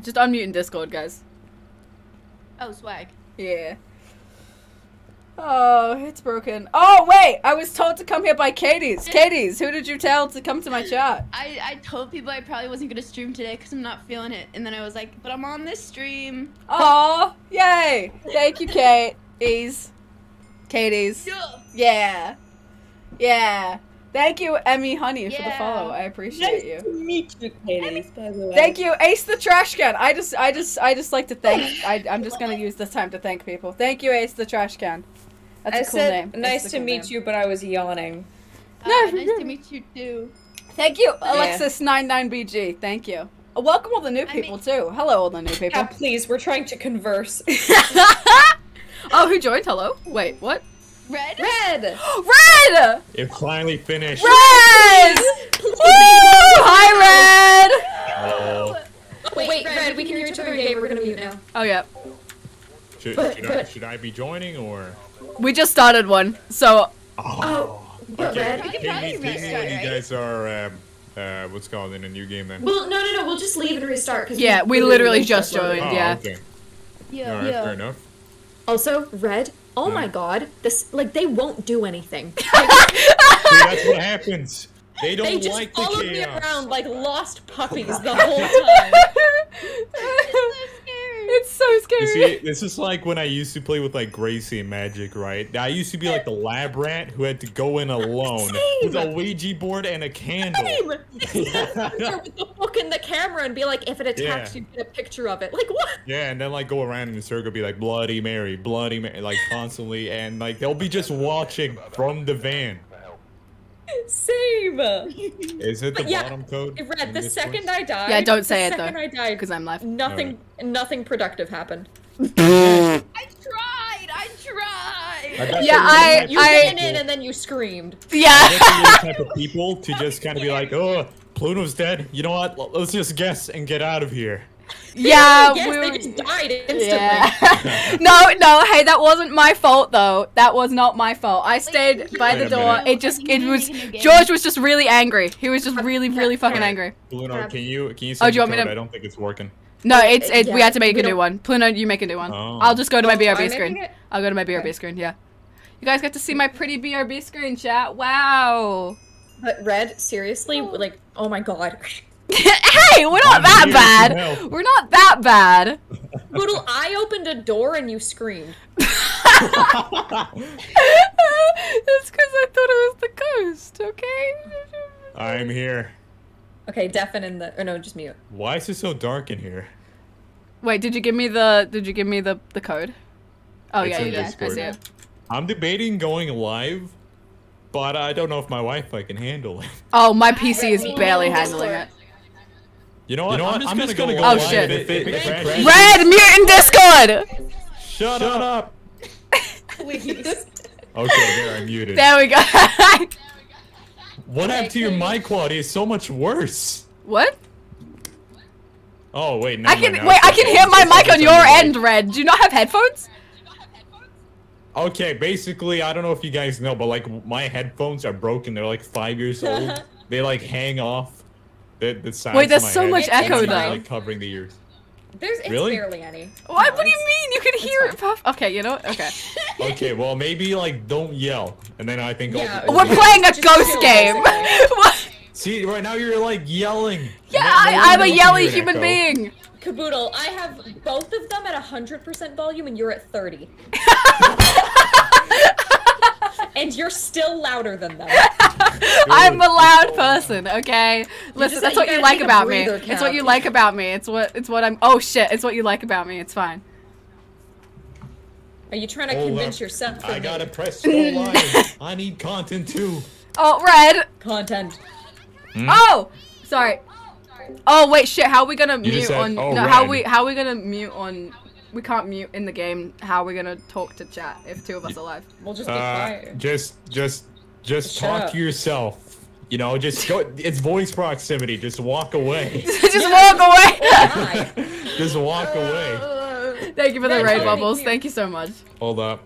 Just unmute in Discord, guys. Oh, swag. Yeah. Oh, it's broken. Oh, wait! I was told to come here by Katie's. Katie's, who did you tell to come to my chat? I, I told people I probably wasn't gonna stream today because I'm not feeling it. And then I was like, but I'm on this stream. Oh, yay! Thank you, Kate. Ease. Katie's. Yeah. Yeah. Thank you, Emmy Honey, yeah. for the follow. I appreciate nice you. Nice to meet you, Katie's, by the way. Thank you, Ace the Trash Can. I just, I just, I just like to thank, I, I'm just going to use this time to thank people. Thank you, Ace the Trash Can. That's I a cool said, name. That's nice cool to meet name. you, but I was yawning. Uh, no, nice to meet you, too. Thank you, Alexis ninety-nine B G. Yeah. Thank you. Welcome all the new people, I mean, too. Hello, all the new people. Yeah, please, we're trying to converse. Oh, who joined? Hello? Wait, what? Red? Red! Red! It finally finished. Red! Woo! Hi, Red! Hello. Oh, wait, wait, Red, Red, we can hear each other today. We're gonna mute now. Oh, yeah. Should, but, should, but, I, should I be joining, or? We just started one, so. Oh, but okay. Red, we can probably restart, right? You guys are, um, uh, what's called in a new game, then? Well, no, no, no, we'll just leave and restart. Cause yeah, we, we literally just joined, oh, yeah. Okay. Yeah, All right, yeah. fair enough. Also, Red, oh yeah. my god, this, like, they won't do anything. Like, see, that's what happens. They don't they just like the chaos. Me around like lost puppies the whole time. It's so scary. It's so scary. See, this is like when I used to play with, like, Gracie and Magic, right? I used to be, like, the lab rat who had to go in alone Same. with a Ouija board and a candle. Same. With the book and the camera and be like, if it attacks, yeah. you get a picture of it. Like, what? Yeah, and then, like, go around in a circle, be like, Bloody Mary, Bloody Mary, like, constantly. And, like, they'll be just watching from the van. Save. Is it the yeah, bottom code? It read the second place? I died. Yeah, don't say the it second though. I died because I'm live. Nothing, right. nothing productive happened. I tried. I tried. I yeah, I. You ran in and then you screamed. Yeah. I guess you're the type of people to just kind of be like, oh, Pluto's dead. You know what? Let's just guess and get out of here. Yeah, yes, we were... they just died instantly. Yeah. no, no, hey, that wasn't my fault though. That was not my fault. I stayed Wait, by the door. Minute. It just, it was. George was just really angry. He was just really, really fucking angry. Pluuno, can you, can you? Send oh, do you want me to? I don't think it's working. No, it's. It, yeah. We had to make we a don't... new one. Pluuno, you make a new one. Oh. I'll just go to my B R B screen. It... I'll go to my B R B okay. screen. Yeah. You guys got to see my pretty B R B screen, chat. Wow. But Red, seriously, oh. like, oh my god. Hey, we're not that bad. We're not that bad. Boodle, I opened a door and you screamed. That's because I thought it was the ghost, okay? I'm here. Okay, deafen in the- or no, just mute. Why is it so dark in here? Wait, did you give me the- did you give me the, the code? Oh it's yeah, you did. I see it. I'm debating going live, but I don't know if my Wi-Fi can handle it. Oh, my P C is barely handling it. You know what? You know what? I'm, I'm just gonna, gonna go. Oh shit! If it, if it Red, Red, Red mute in Discord. Shut, Shut up. up. Please. Okay, there I muted. There we go. What happened to your mic quality? Is so much worse. What? Oh wait, no. I can no, no, wait. I can hear my mic on your end, Red. Do you not have headphones? Okay, basically, I don't know if you guys know, but like my headphones are broken. They're like five years old. They like hang off. The, the Wait, there's so much head. echo though. Like covering the ears. There's it's really? barely any. What? What do you mean? You can hear it puff. Okay, you know what? Okay. Okay, well maybe like don't yell, and then I think. Yeah, I'll, I'll we're playing a ghost game. What? See, right now you're like yelling. Yeah, I, I, I'm a yelly human echo. being. Kaboodle, I have both of them at one hundred percent volume, and you're at thirty. And you're still louder than that. I'm a loud person, okay? Listen, that's what you like about me. It's what you like about me. It's what it's what I'm oh shit, it's what you like about me. It's fine. Are you trying to convince yourself? I gotta press go live. I need content too. Oh, Red. Content. Hmm? Oh! Sorry. Oh wait shit, how are we gonna mute on no how we how are we gonna mute on We can't mute in the game. How are we gonna talk to chat if two of us are live? We'll just be uh, quiet. Just, just, just Shut talk up. to yourself. You know, just go. It's voice proximity. Just walk away. just, yeah, walk just, away. just walk away. Just walk away. Thank you for the raid bubbles. Thank you so much. Hold up,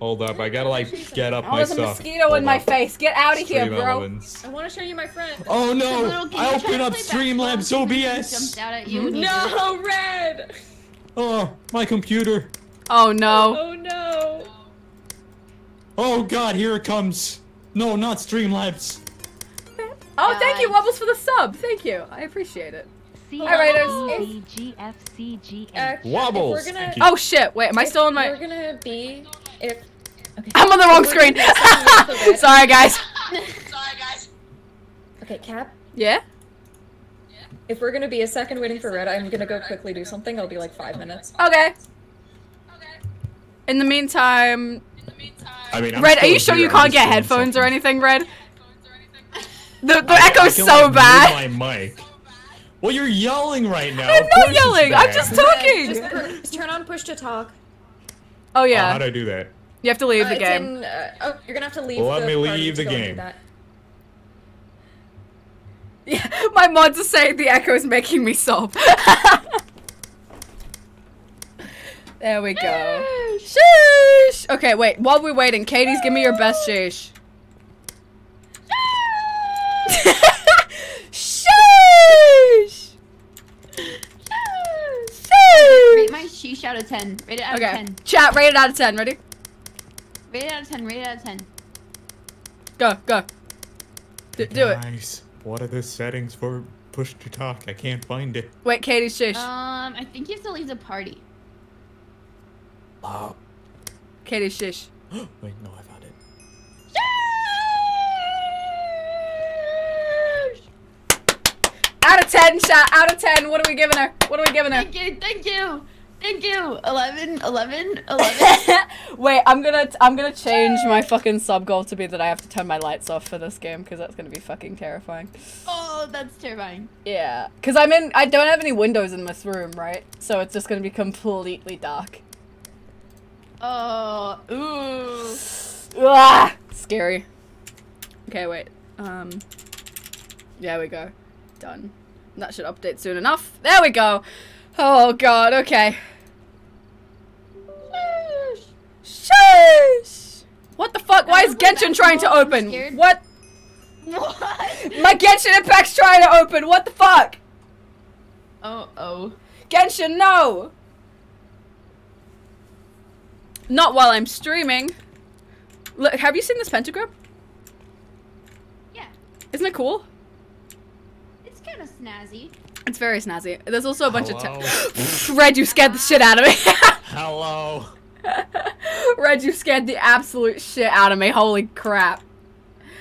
hold up. I gotta like get up oh, myself. There's a mosquito hold in up. my face. Get out of here, bro. Elements. I want to show you my friend. Oh no! I opened up Streamlabs O B S. No, Red. Oh, my computer. Oh no. Oh no. Oh god, here it comes. No, not Streamlabs. Oh, thank you, Wobbles, for the sub. Thank you. I appreciate it. Alright, it's Wobbles. Oh shit, wait, am I still on my. We're gonna be. If. I'm on the wrong screen. Sorry, guys. Sorry, guys. Okay, Cap? Yeah? If we're gonna be a second waiting for Red, I'm gonna go quickly do something. I'll be like five minutes. Okay. In the meantime... In the meantime... I mean, Red, are you sure you can't get headphones or anything, Red? The, the echo's so bad. My mic. Well, you're yelling right now. I'm not yelling! I'm just talking! Just, just turn on push to talk. Oh yeah. Uh, how do I do that? You have to leave uh, the game. In, uh, oh, you're gonna have to leave well, the Let me leave the game. Yeah, my mods are saying the echo is making me sob. There we go. Sheesh! Okay, wait, while we're waiting, Katie's, give me your best sheesh. Sheesh! Sheesh! Rate my sheesh out of ten. Rate it out okay. of ten. Chat, rate it out of ten. Ready? Rate it out of ten. Rate it out of ten. Go, go. D do nice. it. Nice. What are the settings for push to talk? I can't find it. Wait, Katie, shush. Um, I think you have to leave the party. Oh. Katie, shush. Wait, no, I found it. Shush! Out of ten, shot. Out of ten. What are we giving her? What are we giving her? Thank you. Thank you. Thank you. eleven, eleven, eleven. Wait, I'm gonna I'm gonna change my fucking sub goal to be that I have to turn my lights off for this game because that's gonna be fucking terrifying. Oh, that's terrifying. Yeah, because I'm in. I don't have any windows in this room, right? So it's just gonna be completely dark. Oh, ooh. Ah, scary. Okay, wait. Um. There we go. Done. That should update soon enough. There we go. Oh god, okay. Sheesh. Sheesh. What the fuck? Why is Genshin trying to open? What? What? My Genshin Impact's trying to open. What the fuck? Uh oh. Genshin, no! Not while I'm streaming. Look, have you seen this pentagram? Yeah. Isn't it cool? It's kind of snazzy. It's very snazzy. There's also a bunch Hello. of- Red, you scared the shit out of me. Hello. Red, you scared the absolute shit out of me. Holy crap.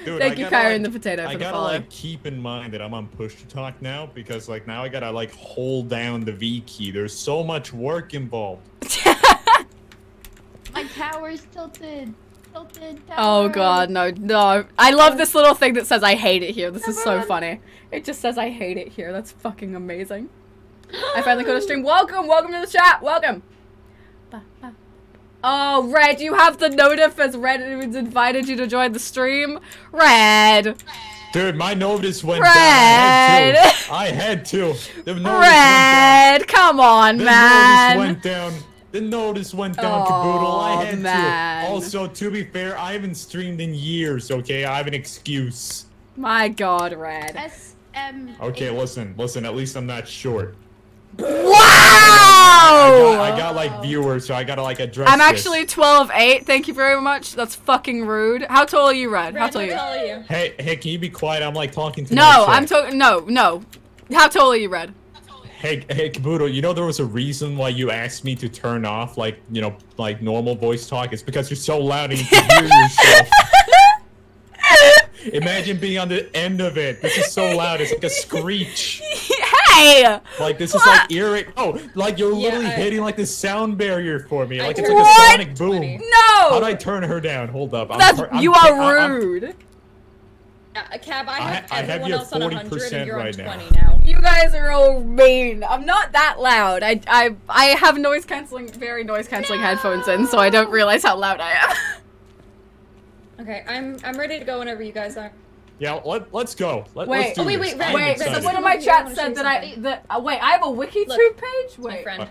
Dude, Thank I you, Kyrie, like, and the potato I for the follow. I gotta, like, keep in mind that I'm on push to talk now because, like, now I gotta, like, hold down the V key. There's so much work involved. My tower's tilted. Tilted tower. Oh, God, no, no. I love this little thing that says I hate it here. This Never is so funny. It just says I hate it here. That's fucking amazing. I finally got a stream. Welcome, welcome to the chat. Welcome. Oh, Red, you have the notif as Red invited you to join the stream. Red. Dude, my notice went Red. down. I had to. I had to. Red, come on, the man. The notice went down. The notice went down, oh, Kaboodle. I had man. to. Also, to be fair, I haven't streamed in years, okay? I have an excuse. My god, Red. S M Okay, listen, listen, at least I'm not short. Wow! I got, I got, I got like viewers, so I gotta like address I'm actually twelve eight, thank you very much. That's fucking rude. How tall are you, Red? Red how tall are you? Tall are you? Hey, hey, can you be quiet? I'm like talking to No, I'm talking- no, no. How tall are you, Red? Hey, hey, Kaboodle, you know there was a reason why you asked me to turn off, like, you know, like, normal voice talk? It's because you're so loud and you can hear yourself. Imagine being on the end of it. This is so loud. It's like a screech. Hey! Like, this is like irritating. Oh, like, you're yeah, literally I... hitting, like, this sound barrier for me. Like, it's like what? a sonic boom. No! How'd I turn her down? Hold up. I'm That's, I'm, you I'm, are I'm, rude. I'm, Uh, Cab, I have I, everyone I have else on one hundred and you're right on twenty now. now. You guys are all mean. I'm not that loud. I I I have noise cancelling, very noise cancelling no. headphones in, so I don't realize how loud I am. Okay, I'm I'm ready to go whenever you guys are. Yeah, let let's go. Let, wait, let's do oh, wait, wait, wait, wait. So one of my chat said that I that uh, wait, I have a Wikitube Look, page. Wait, my friend.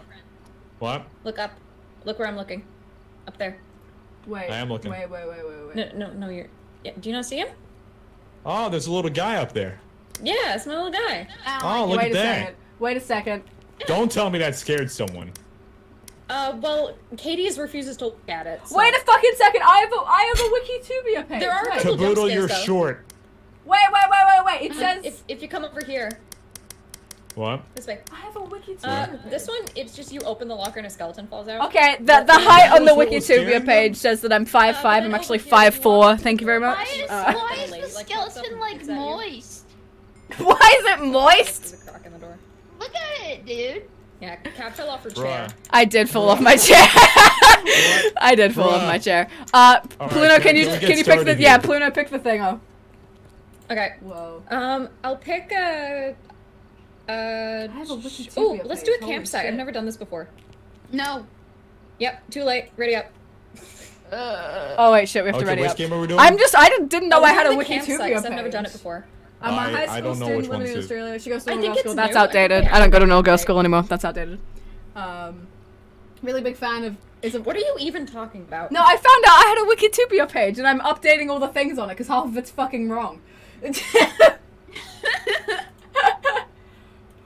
What? Look up. Look where I'm looking. Up there. Wait. I am looking. Wait, wait, wait, wait, wait. No, no, no. You're. Yeah. Do you not see him? Oh, there's a little guy up there. Yeah, it's my little guy. Oh, look at that. Wait a second. Don't tell me that scared someone. Uh, well, Katie's refuses to look at it. So. Wait a fucking second. I have a, I have a Wikitubia page. There are right. Kaboodle, you're though. short. Wait, wait, wait, wait, wait. It says... If, if you come over here. What? This way. I have a Wikitubia uh, page. This one, it's just you open the locker and a skeleton falls out. Okay, the, the height on the Wikitubia page says that I'm five five. Uh, I'm actually five four. Thank you very much. Why is, uh, why is the skeleton, like, moist? Why is it moist? There's a crock in the door. Look at it, dude. Yeah, Cap fell off her chair. I did fall off my chair. I did fall off my chair. Uh, Pluuno, can you can you pick the... Yeah, Pluuno, pick the thing up. Okay. Whoa. Um, I'll pick a... Uh, oh, let's do a campsite. I've never done this before. No. Yep, too late. Ready up. Uh, oh, wait, shit, we have okay, to ready up. Game are we doing? I'm just, I didn't, didn't know oh, I had a Wikitubia I've never done it before. I'm a high school student living in Australia. She goes to an all-girl school. That's new. outdated. I, I don't go to an all-girl school anymore. That's outdated. Um, really big fan of... Is it, what are you even talking about? No, I found out I had a Wikitubia page, and I'm updating all the things on it, because half of it's fucking wrong.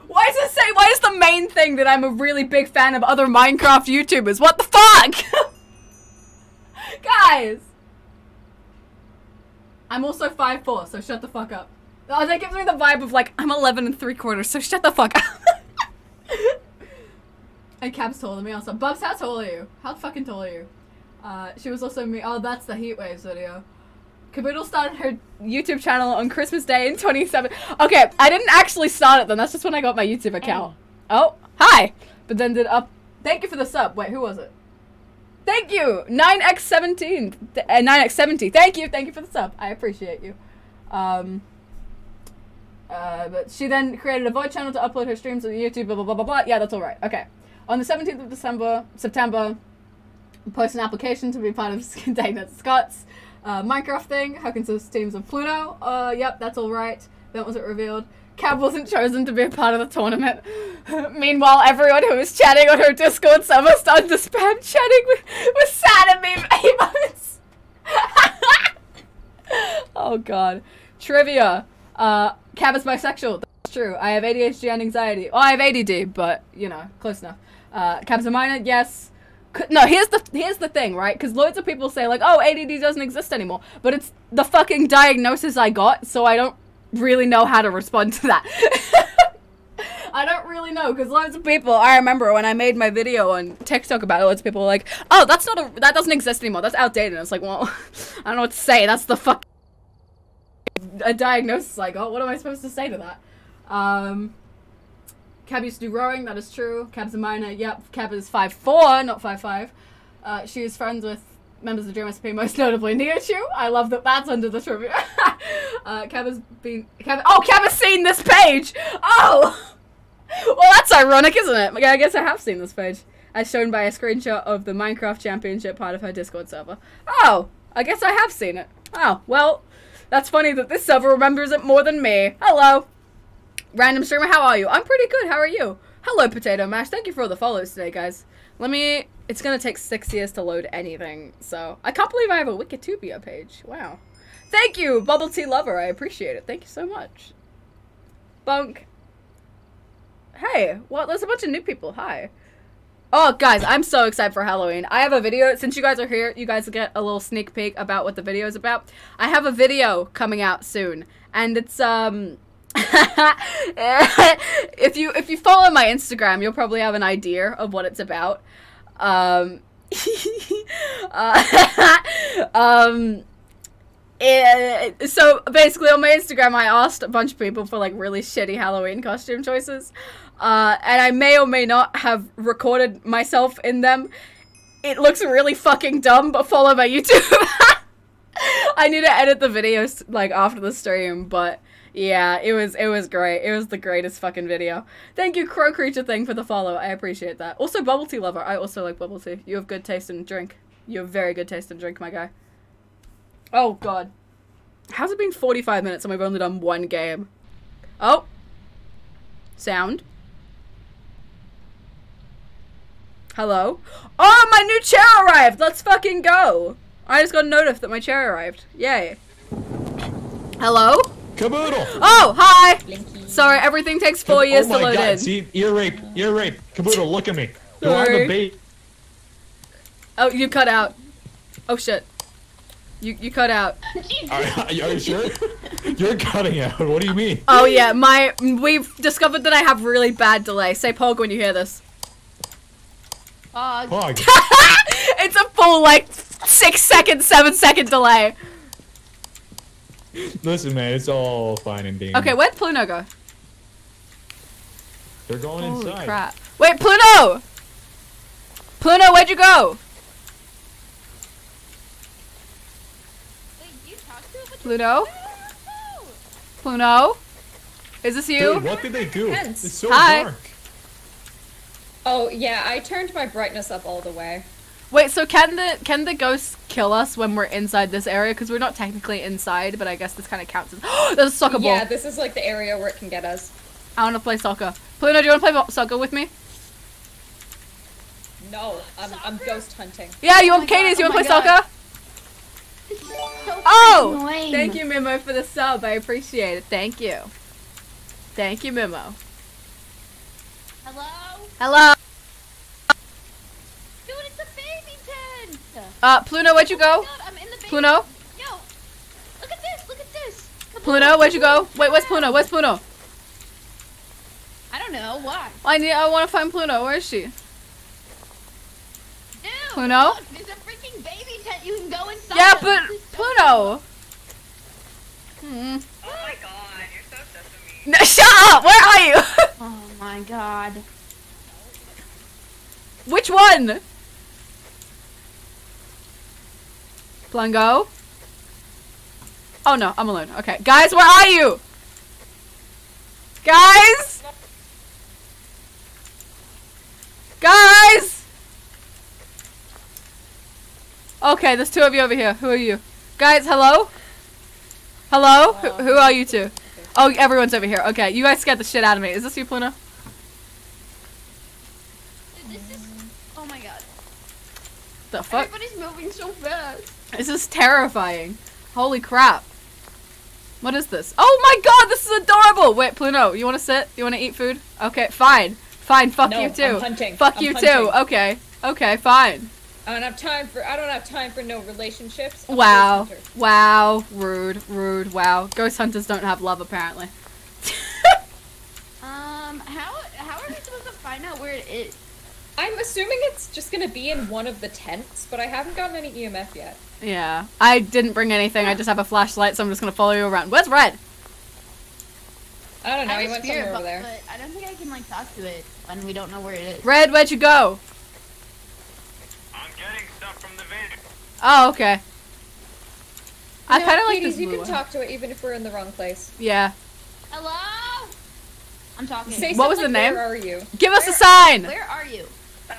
Why does it say, why is the main thing that I'm a really big fan of other Minecraft YouTubers? What the fuck? Guys! I'm also five four, so shut the fuck up. Oh, that gives me the vibe of like, I'm eleven and three quarters, so shut the fuck up. And Cab's taller than me also. Bubs, how tall are you? How fucking tall are you? Uh, she was also me- oh, that's the Heatwaves video. Kaboodle started her YouTube channel on Christmas Day in twenty seven. Okay, I didn't actually start it then. That's just when I got my YouTube account. Oh, oh hi. But then did up Thank you for the sub. Wait, who was it? Thank you, nine x seventeen, uh, nine x seventy. Thank you, thank you for the sub. I appreciate you. Um, uh, but she then created a void channel to upload her streams on YouTube. Blah blah blah blah blah. Yeah, that's all right. Okay. On the seventeenth of December, September, post an application to be part of Dagnet Scott's uh, Minecraft thing. Hawkins's teams of Pluto. Uh, yep, that's all right. That wasn't revealed. Cab wasn't chosen to be a part of the tournament. Meanwhile, everyone who was chatting on her Discord server started to spam chatting with, with sad and emotes. Oh god. Trivia. Uh, Cab is bisexual. That's true. I have A D H D and anxiety. Oh, I have A D D, but, you know, close enough. Uh, Cab's a minor, yes. No, here's the here's the thing, right? Because loads of people say, like, oh, A D D doesn't exist anymore. But it's the fucking diagnosis I got, so I don't really know how to respond to that. I don't really know, because loads of people, I remember when I made my video on TikTok about it, loads of people were like, oh, that's not a, that doesn't exist anymore, that's outdated. And I was like, well, I don't know what to say, that's the fuck a diagnosis I got, what am I supposed to say to that? Um, Cab used to do rowing, that is true. Cab's a minor, yep. Cab is five four, not five five. Uh, she is friends with members of the Dream S M P, most notably Neoshu. I love that that's under the trivia. uh, Cab has been... Cab, oh, Cab has seen this page! Oh! Well, that's ironic, isn't it? Okay, I guess I have seen this page, as shown by a screenshot of the Minecraft Championship part of her Discord server. Oh! I guess I have seen it. Oh, well, that's funny that this server remembers it more than me. Hello! Random streamer, how are you? I'm pretty good, how are you? Hello, Potato Mash. Thank you for all the follows today, guys. Let me... It's gonna take six years to load anything, so... I can't believe I have a Wikitubia page. Wow. Thank you, Bubble Tea Lover. I appreciate it. Thank you so much. Bunk. Hey, well, there's a bunch of new people. Hi. Oh, guys, I'm so excited for Halloween. I have a video. Since you guys are here, you guys get a little sneak peek about what the video is about. I have a video coming out soon, and it's, um... if you if you follow my Instagram, you'll probably have an idea of what it's about. Um, uh, um, it, so basically on my Instagram, I asked a bunch of people for like really shitty Halloween costume choices, uh, and I may or may not have recorded myself in them. It looks really fucking dumb, but follow my YouTube. I need to edit the videos like after the stream, but. Yeah, it was it was great. It was the greatest fucking video. Thank you, Crow Creature Thing, for the follow. I appreciate that. Also, Bubble Tea Lover. I also like bubble tea. You have good taste in drink. You have very good taste in drink, my guy. Oh, God. How's it been forty-five minutes and we've only done one game? Oh. Sound. Hello? Oh, my new chair arrived! Let's fucking go! I just got a notice that my chair arrived. Yay. Hello? Kaboodle! Oh, hi! Blinky. Sorry, everything takes four Ka years oh to load God. in. See, ear rape, ear rape. Kaboodle, look at me. No, I'm a bait. Oh, you cut out. Oh, shit. You you cut out. Are, are you sure? You're cutting out. What do you mean? Oh, yeah, my. We've discovered that I have really bad delay. Say Pog when you hear this. Pog. Pog. It's a full, like, six second, seven second delay. Listen, man, it's all fine and dandy. Okay, where'd Pluuno go? They're going Holy inside. Crap. Wait, Pluuno! Pluuno, where'd you go? Wait, you talked to him? Pluuno? Pluuno? Is this you? Dude, what did they do? It's so Hi. dark. Oh, yeah, I turned my brightness up all the way. Wait, so can the can the ghosts kill us when we're inside this area? Because we're not technically inside, but I guess this kind of counts as- Oh, there's a soccer ball! Yeah, this is like the area where it can get us. I want to play soccer. Pluuno, do you want to play soccer with me? No, I'm, I'm ghost hunting. Yeah, you want- oh Katie, do you oh want to play God. soccer? So oh! Annoying. Thank you, Mimo, for the sub. I appreciate it. Thank you. Thank you, Mimo. Hello? Hello? Uh, Pluuno, where'd you go? Oh God, Pluuno? Yo, look at this, look at this. Pluuno, where'd you go? Wait, where's Pluuno? Where's Pluuno? I don't know, why? I need, I want to find Pluuno. Where is she? Dude, Pluuno? Look, there's a freaking baby tent you can go inside. Yeah, but so Pluuno. Hmm. Oh my God, you're so sesame. No, shut up! Where are you? Oh my God. Which one? Plungo? Oh no, I'm alone. Okay. Guys, where are you? Guys? Guys! Okay, there's two of you over here. Who are you? Guys, hello? Hello? Who, who are you two? Oh, everyone's over here. Okay, you guys scared the shit out of me. Is this you, Pluuno? This is... Oh my god. The fuck? Everybody's moving so fast. This is terrifying. Holy crap. What is this? Oh my god, this is adorable! Wait, Pluuno, you wanna sit? You wanna eat food? Okay, fine. Fine, fuck no, you too. I'm hunting. Fuck I'm you hunting. too. Okay. Okay, fine. I don't have time for I don't have time for no relationships. I'm wow. Wow. Rude. Rude. Wow. Ghost hunters don't have love apparently. um, how how are we supposed to find out where it is? I'm assuming it's just gonna be in one of the tents, but I haven't gotten any E M F yet. Yeah. I didn't bring anything, yeah. I just have a flashlight, so I'm just gonna follow you around. Where's Red? I don't know, I he went somewhere over there. But I don't think I can like talk to it when we don't know where it is. Red, where'd you go? I'm getting stuff from the van. Oh, okay. I no, kinda like this you can one. talk to it even if we're in the wrong place. Yeah. Hello? I'm talking. Say what was like, the name? Where are you? Give where, us a sign! Where are you? Uh,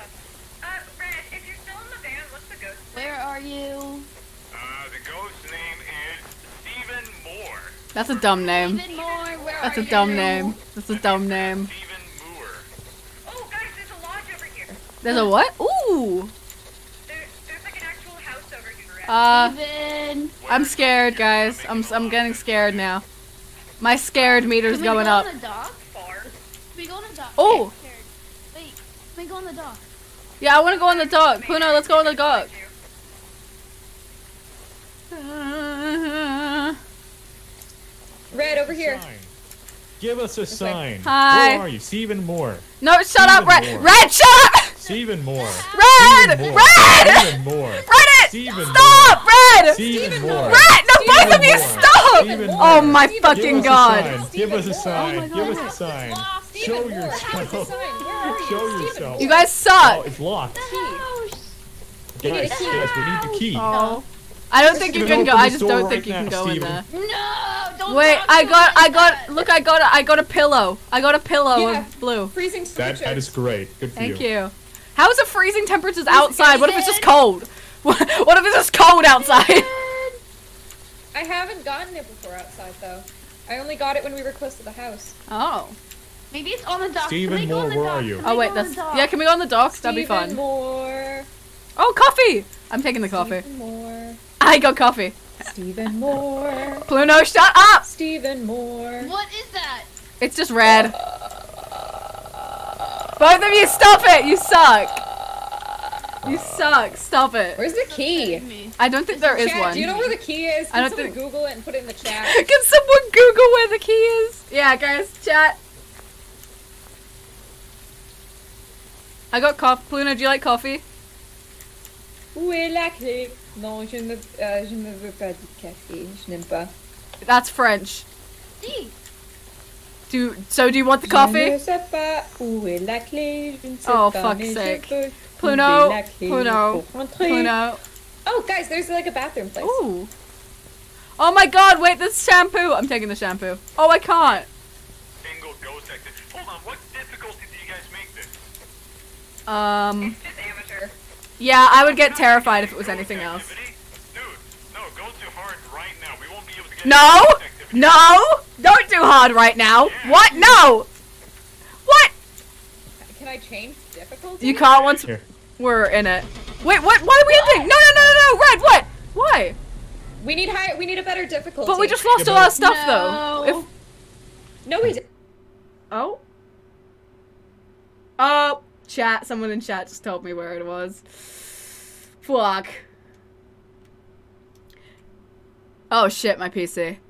uh, Red, if you're still in the van, what's the ghost name? Where are you? Uh, the ghost name is Stephen Moore. That's a dumb name. Stephen Moore, where That's are a dumb you? name. That's a dumb name. Stephen Moore. Oh, guys, there's a lodge over here. There's a what? Ooh! There, there's like an actual house over here. Uh, Steven. I'm scared, guys. I'm I'm getting scared now. My scared meter's going go up. Can we go on the dock? Can we go on the dock? Oh! Wait, can we go on the dock? Yeah, I want to go on the dock. Pluuno, let's go on the dock. Red, over here. Sign. Give us a okay. sign. Hi. Where are you? Stephen Moore. No, shut Stephen up, Red. Moore. Red, shut up! Stephen Moore. Red! Stephen Moore. Red! Stephen Moore. Red! Stephen Moore. Stop, Red! Stephen Moore. Red! No, Stephen both Moore. of you stop! Stephen oh my Stephen fucking god. Give us a sign. Give us a sign. Give us a sign. Show yourself. Show yourself. You guys suck. Oh, it's locked. Guys, yes, we need the key. Oh. I don't think you can go. I just don't think you can go in there. No, don't. Wait, I got, I got. Look, I got, a, I got a pillow. I got a pillow of blue. Freezing temperatures. That is great. Good for you. Thank you. How is it freezing temperatures outside? What if it's just cold? What if it's just cold outside? I haven't gotten it before outside though. I only got it when we were close to the house. Oh. Maybe it's on the dock. Stephen Moore, where are you? Oh wait, that's yeah. Can we go on the dock? That'd be fun. Stephen Moore. Oh, coffee! I'm taking the coffee. Stephen Moore. I got coffee. Stephen Moore. Pluuno, shut up! Stephen Moore. What is that? It's just Red. Both of you, stop it! You suck. You suck. Stop it. Where's the key? I don't think there is one. Do you know where the key is? Can someone Google it and put it in the chat? Can someone Google where the key is? Yeah, guys, chat. I got coffee. Pluuno, do you like coffee? Où est la clé? Non, je ne, euh, je ne veux pas du café. Je n'aime pas. That's French. Si. Do so? Do you want the coffee? Je ne sais pas où est la clé. Je ne sais oh, pas, fuck's sake! Pluuno, Pluuno, Pluuno. Oh, guys, there's like a bathroom place. Ooh. Oh my God! Wait, this shampoo. I'm taking the shampoo. Oh, I can't. Single ghost exit. Hold on. What difficulty do you guys make this? Um. It's just amateur. Yeah, I would get terrified if it was anything else. Dude, no, go too hard right now. We won't be able to get No! No! Don't do hard right now! Yeah. What? No! What? Can I change difficulty? You can't once Here. we're in it. Wait, what? Why are we what? in thing? No, no, no, no, no! Red, what? Why? We need higher- we need a better difficulty. But we just lost yeah, all our stuff, no. though. If... No, we didn't. Oh? Oh. Chat, someone in chat just told me where it was. Fuck. Oh shit, my P C.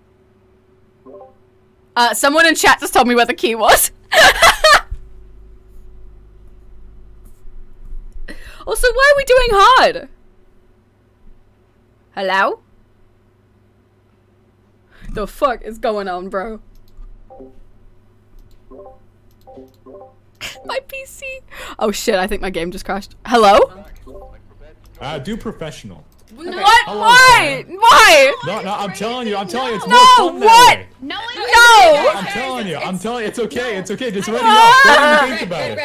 Uh, someone in chat just told me where the key was. Also, why are we doing hard? Hello? The fuck is going on, bro? My P C. Oh shit, I think my game just crashed. Hello? Uh, do professional. Okay. What? Hello, why? Sarah. Why? No, no, I'm telling you, I'm telling you, it's no, more fun what? That way. No, what? No! I'm telling you, I'm telling you, it's okay, it's okay, just ready up. Don't even think about it.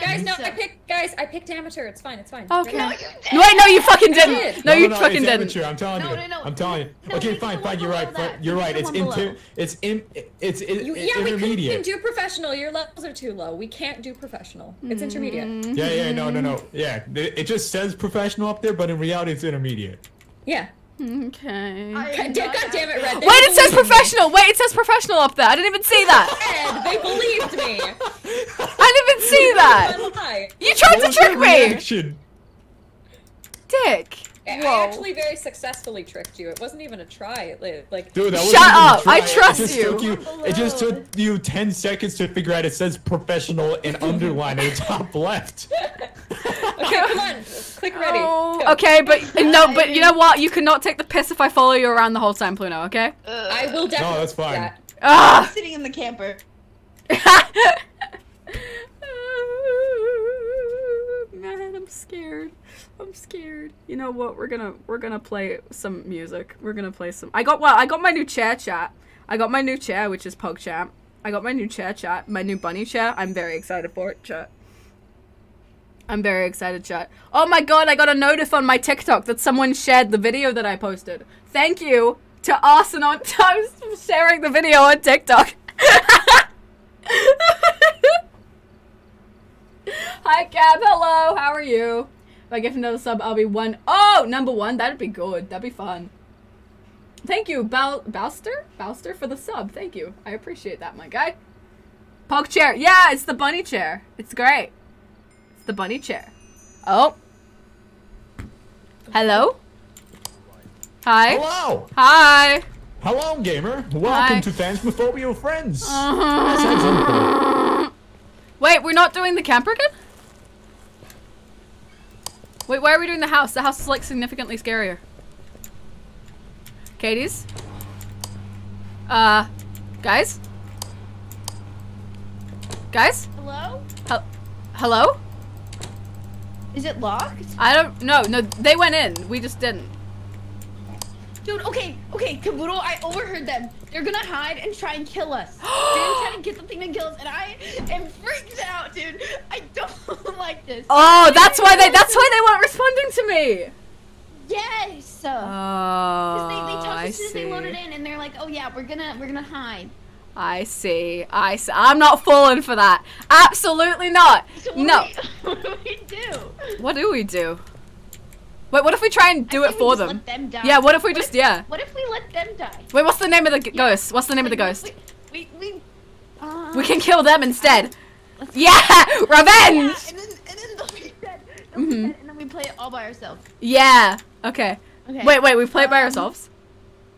Guys, no, I picked, guys, I picked amateur, it's fine, it's fine. Okay. No, you didn't. Wait, no, you fucking didn't. No, you fucking didn't. I'm telling you, I'm telling you. Okay, fine, fine, you're right, you're right, it's intermediate. It's intermediate. Yeah, we can do professional, your levels are too low. We can't do professional, it's intermediate. Yeah, yeah, no, no, no, yeah. It just says professional up there, but in reality, it's intermediate. Yeah. Okay. God, God damn it, Red. Wait, it says professional. Me. Wait, it says professional up there. I didn't even see that. Red, they believed me. I didn't even see that. You tried what to trick me. Reaction? Dick. I Whoa. actually very successfully tricked you. It wasn't even a try. Like, dude, that shut up! I trust it you. you it just took you ten seconds to figure out it says professional and underline in the top left. Okay, come on, click ready. Oh, okay, but no, but you know what? You cannot take the piss if I follow you around the whole time, Pluuno. Okay? Uh, I will definitely. No, that's fine. That. I'm sitting in the camper. Man, I'm scared. I'm scared. You know what? We're gonna we're gonna play some music. We're gonna play some. I got well. I got my new chair, chat. I got my new chair, which is Pog Chat. I got my new chair, chat. My new bunny chair. I'm very excited for it, chat. I'm very excited, chat. Oh my god! I got a notice on my TikTok that someone shared the video that I posted. Thank you to Arson on Toast for sharing the video on TikTok. Hi, Cab. Hello. How are you? If I get another sub, I'll be one. Oh, number one. That'd be good. That'd be fun. Thank you, Bal Bouster? Bouster for the sub. Thank you. I appreciate that, my guy. Pog chair. Yeah, it's the bunny chair. It's great. It's the bunny chair. Oh. Hello? Hi. Hello. Hi. Hello, gamer. Welcome Hi. to Phasmophobia Friends. Uh-huh. Wait, we're not doing the camper again? Wait, why are we doing the house? The house is like significantly scarier. Katie's? Uh, guys? Guys? Hello? Hel Hello? Is it locked? I don't know. No, they went in. We just didn't. Dude, okay, okay, Kaboodle, I overheard them. They're gonna hide and try and kill us. They're gonna try to get the thing and kill us, and I am freaked out, dude. I don't like this. Oh, that's why they that's why they weren't responding to me. Yes. Oh, they, they talked as soon as they loaded in, and they're like, oh yeah, we're gonna we're gonna hide. I see. I see. I'm not falling for that. Absolutely not. So what no. Do we, what do we do? What do we do? Wait, what if we try and do it for them? Let them die. Yeah, what if we what just, if, yeah. What if we let them die? Wait, what's the name of the yeah. ghost? What's the name like, of the ghost? We, we, we, uh, we can kill them instead. Uh, yeah, revenge! Yeah, and then, and then they'll be dead. They'll mm-hmm. be dead, and then we play it all by ourselves. Yeah, okay. okay. Wait, wait, we play um, it by ourselves?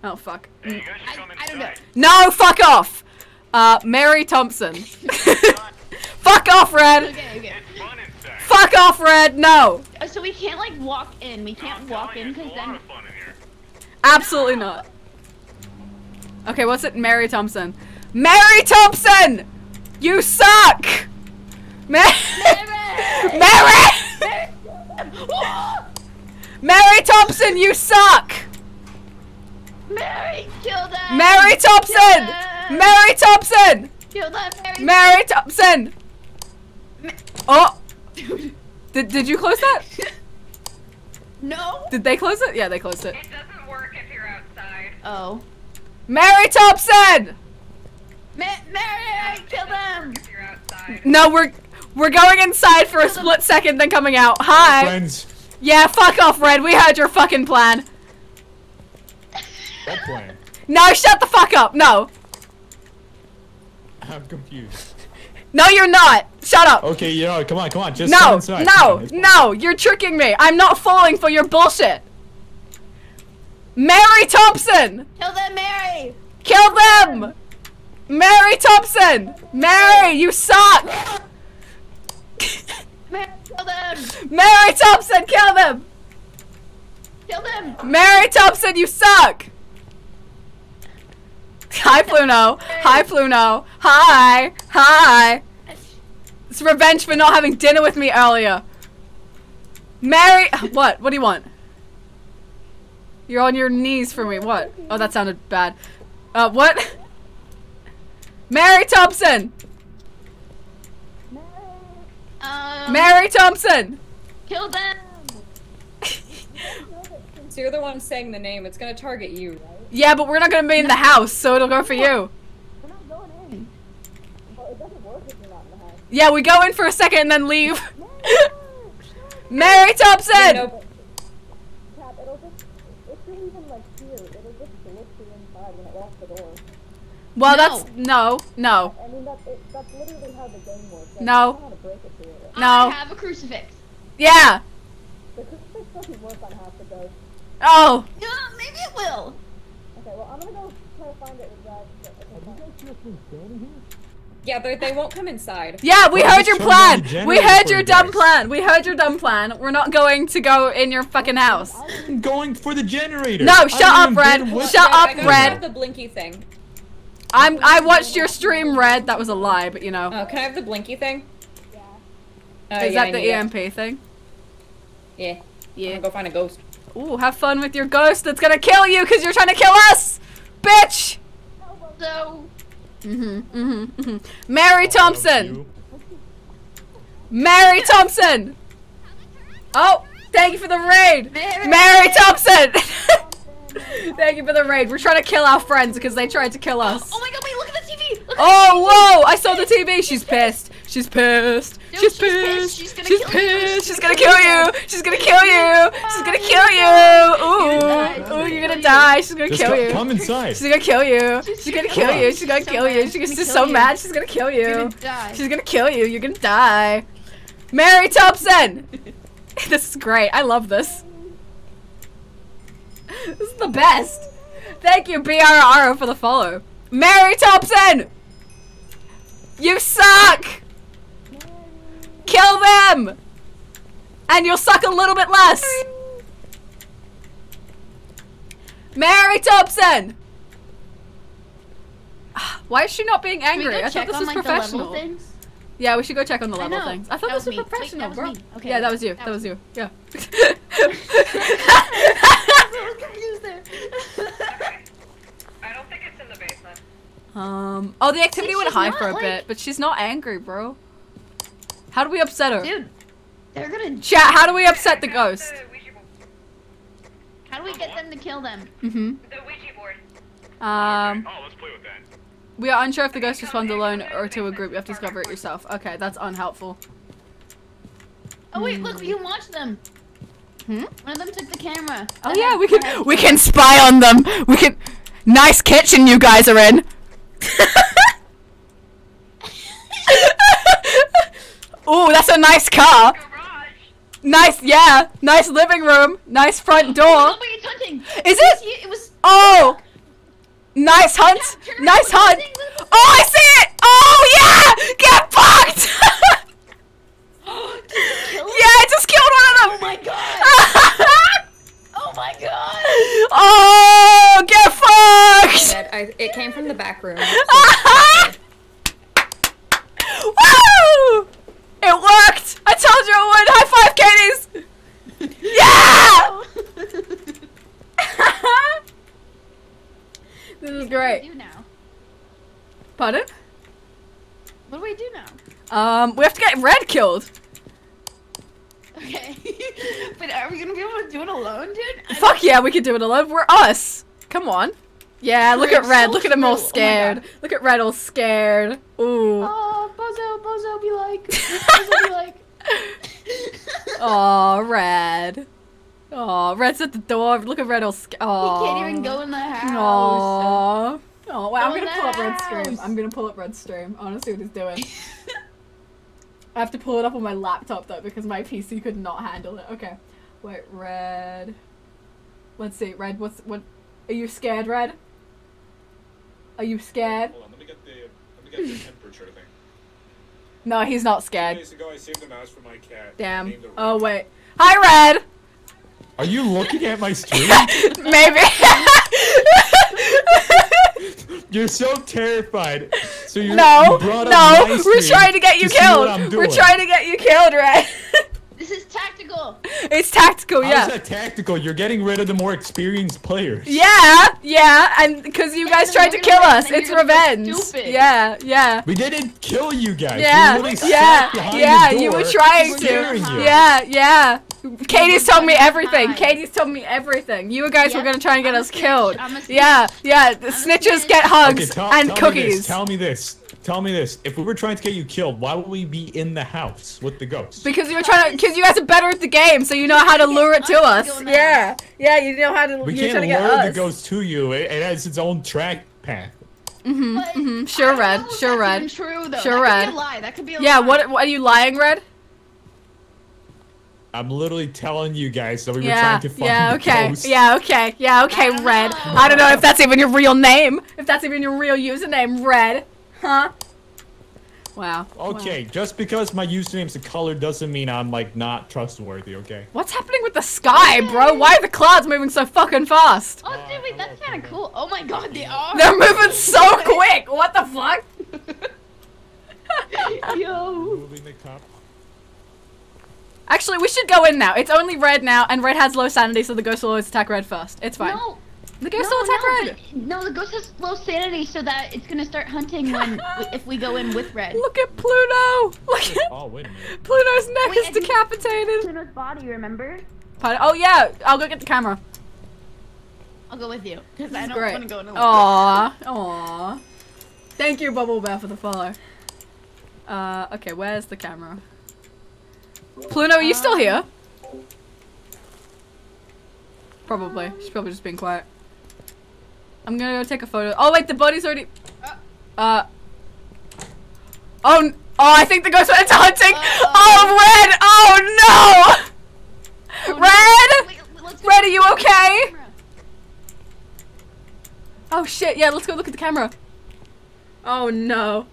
Oh, fuck. I, I don't know. No, fuck off! Uh, Mary Thompson. Fuck off, Red! Okay, okay. Fuck off, Red! No! So we can't, like, walk in. We can't no, walk in, because then... Absolutely not. Okay, what's it? Mary Thompson. Mary Thompson! You suck! Mary! Mary! Mary! Mary Thompson, you suck! Mary, kill them! Mary Thompson! Kill them. Mary Thompson! Kill them, Mary, Mary Thompson! Ma oh! Dude. Did, did you close that? No. Did they close it? Yeah, they closed it. It doesn't work if you're outside. Oh. Mary Thompson! Ma Mary, kill them! If you're outside. No, we're we're going inside for a split second, then coming out. Hi. Friends. Yeah, fuck off, Red. We heard your fucking plan. What plan? No, shut the fuck up. No. I'm confused. No, you're not. Shut up. Okay, you know, come on, come on. Just no, inside. no, no. You're tricking me. I'm not falling for your bullshit. Mary Thompson. Kill them, Mary. Kill them. Mary Thompson. Mary, you suck. Mary, kill them. Mary Thompson, kill them. Kill them. Mary Thompson, you suck. Hi, Pluuno. Hi, Pluuno. Hi. Hi. It's revenge for not having dinner with me earlier. Mary, what? What do you want? You're on your knees for me. What? Oh, that sounded bad. Uh, what? Mary Thompson. Um, Mary Thompson. Kill them. So you're the one saying the name. It's gonna target you, right? Yeah, but we're not gonna be in the house, so it'll go for you. We're not going in. Well, it doesn't work if you're not in the house. Yeah, we go in for a second and then leave. Mary Thompson! Yeah, no, Cap, it'll just, if you're even like here, it'll just glitch you inside when it locks the door. Well, no. that's, no, no. I mean, that's, it, that's literally how the game works. Like, no. I don't know how to break it to you, right? No. I have a crucifix. Yeah. The crucifix doesn't work on half the ghosts. Oh. Yeah, maybe it will. Okay, well, I'm gonna go try to find it with Brad. Yeah, but they won't come inside. Yeah, we heard your plan. We heard your dumb plan. We heard your dumb plan. We're not going to go in your fucking house. I'm going for the generator. No, shut up, Red. Shut up, Red. The blinky thing. I'm. I watched your stream, Red. That was a lie, but you know. Oh, can I have the blinky thing? Yeah. Is that the E M P thing? Yeah. Yeah. I'm gonna go find a ghost. Ooh, have fun with your ghost that's gonna kill you because you're trying to kill us, bitch. No. Mhm, mhm, mhm. Mary Thompson. Mary Thompson. Oh, thank you for the raid. Mary, Mary Thompson. Thank you for the raid. We're trying to kill our friends because they tried to kill us. Oh my god, wait, look at the T V. Look at oh, the T V. Whoa, I saw the T V. She's pissed. She's pissed. No, she's, she's pissed. pissed. She's gonna she's kill pissed. you. She's gonna kill you. She's gonna kill you. She's gonna kill you. Ooh, ooh, you're gonna die. She's gonna kill you. Come inside. She's gonna kill you. She's gonna kill you. She's gonna kill you. She's just so mad. She's gonna kill you. She's gonna kill you. You're gonna die. Mary Thompson. This is great. I love this. This is the best. Thank you, B R R, for the follow. Mary Thompson. You suck. Kill them! And you'll suck a little bit less! Mary Thompson! Why is she not being angry? I thought this was professional. Yeah, we should go check on the level things. I thought this was professional, bro. Yeah, that was you. That was you. Yeah. I was confused there. I don't think it's in the basement. Um. Oh, the activity went high for a bit, but she's not angry, bro. How do we upset her? Dude, they're gonna- Chat, how do we upset the ghost? How do we get them to kill them? Mm-hmm. The Ouija board. Um... Oh, let's play with that. We are unsure if the ghost responds alone or to a group. You have to discover it yourself. Okay, that's unhelpful. Oh wait, look, we can watch them. Hmm? One of them took the camera. Oh yeah, we can- We can spy on them! We can- Nice kitchen you guys are in! Ooh, that's a nice car. Garage. Nice, yeah. Nice living room. Nice front door. Oh, wait, it's hunting. Is it? It was. Oh. Nice hunt. Yeah, nice hunt. Oh, I see it. Oh yeah. Get fucked. Oh, did it kill them? Yeah, I just killed one of them. Oh my god. Oh my god. Oh, get fucked. Oh, I, it came from the back room. Woo! It worked! I told you it would! High five, Katie's! Yeah! This is great. What do we do now? Pardon? What do we do now? Um, we have to get Red killed. Okay. But are we gonna be able to do it alone, dude? Fuck yeah, we can do it alone. We're us! Come on. Yeah, look at Red. Look at him all scared. Look at Red all scared. Ooh. Oh, Bozo, Bozo be like. Bozo be like. Aw, Red. Aw, Red's at the door. Look at Red all scared. He can't even go in the house. Aw. Oh, wow. I'm gonna pull up Red's stream. I'm gonna pull up Red's stream. I wanna see what he's doing. I have to pull it up on my laptop though because my P C could not handle it. Okay. Wait, Red. Let's see. Red, what's. What? Are you scared, Red? Are you scared? Hold on, let me get the, let me get the temperature thing. No, he's not scared. Two days ago, I saved a mouse for my cat. Damn. Oh, wait. Hi, Red! Are you looking at my stream? Maybe. You're so terrified. So you're, no, you no, we're stream trying to get you to killed. We're trying to get you killed, right? This is tactical. It's tactical, yeah. How's that tactical? You're getting rid of the more experienced players. Yeah, yeah, and because you yeah, guys tried to kill us, it's revenge. Yeah, yeah. We didn't kill you guys. Yeah, we really yeah, yeah. yeah you were trying to. You. Yeah, yeah. Katie's told me everything. Katie's told me everything. You guys yep. were gonna try and get I'm us killed. Yeah, yeah. The snitches get hugs okay, and tell cookies. Me tell me this. Tell me this, if we were trying to get you killed, why would we be in the house with the ghosts? Because you were trying to, because you guys are better at the game, so you know how to lure it to us. Yeah, yeah, you know how to, we you're trying to get us. We can't lure the ghost to you, it, it has its own track path. Mm-hmm, mm-hmm, sure Red, sure Red, sure Red. That could be a lie, that could be a lie. Yeah, what, what, are you lying, Red? I'm literally telling you guys that we yeah, were trying to find yeah, okay. the ghost. Yeah, okay, yeah, okay, yeah, okay, Red. I don't know if that's even your real name, if that's even your real username, Red. Huh? Wow. Okay, wow. Just because my username's a color doesn't mean I'm like not trustworthy, okay? What's happening with the sky, bro? Why are the clouds moving so fucking fast? Oh, dude, wait, that's kind of cool. Oh my god, they are. They're moving so quick. What the fuck? Yo. Actually, we should go in now. It's only Red now, and Red has low sanity, so the ghost will always attack Red first. It's fine. No. The ghost no, will attack no, Red! No, the ghost has low sanity so that it's gonna start hunting when if we go in with Red. Look at Pluuno! Look at oh, wait a minute. Pluto's neck wait, is decapitated! Pluto's body, remember? Pardon? Oh yeah, I'll go get the camera. I'll go with you, because I don't great. wanna go in the Aww, aww. Thank you, Bubble Bear, for the follow. Uh, okay, where's the camera? Pluuno, are you um, still here? Probably. Um, She's probably just being quiet. I'm gonna go take a photo. Oh wait, the body's already. Uh. Oh. Oh, I think the ghost went into hunting. Uh, oh Red. Oh no. Oh, Red. No. Wait, Red, are you okay? Oh shit. Yeah, let's go look at the camera. Oh no.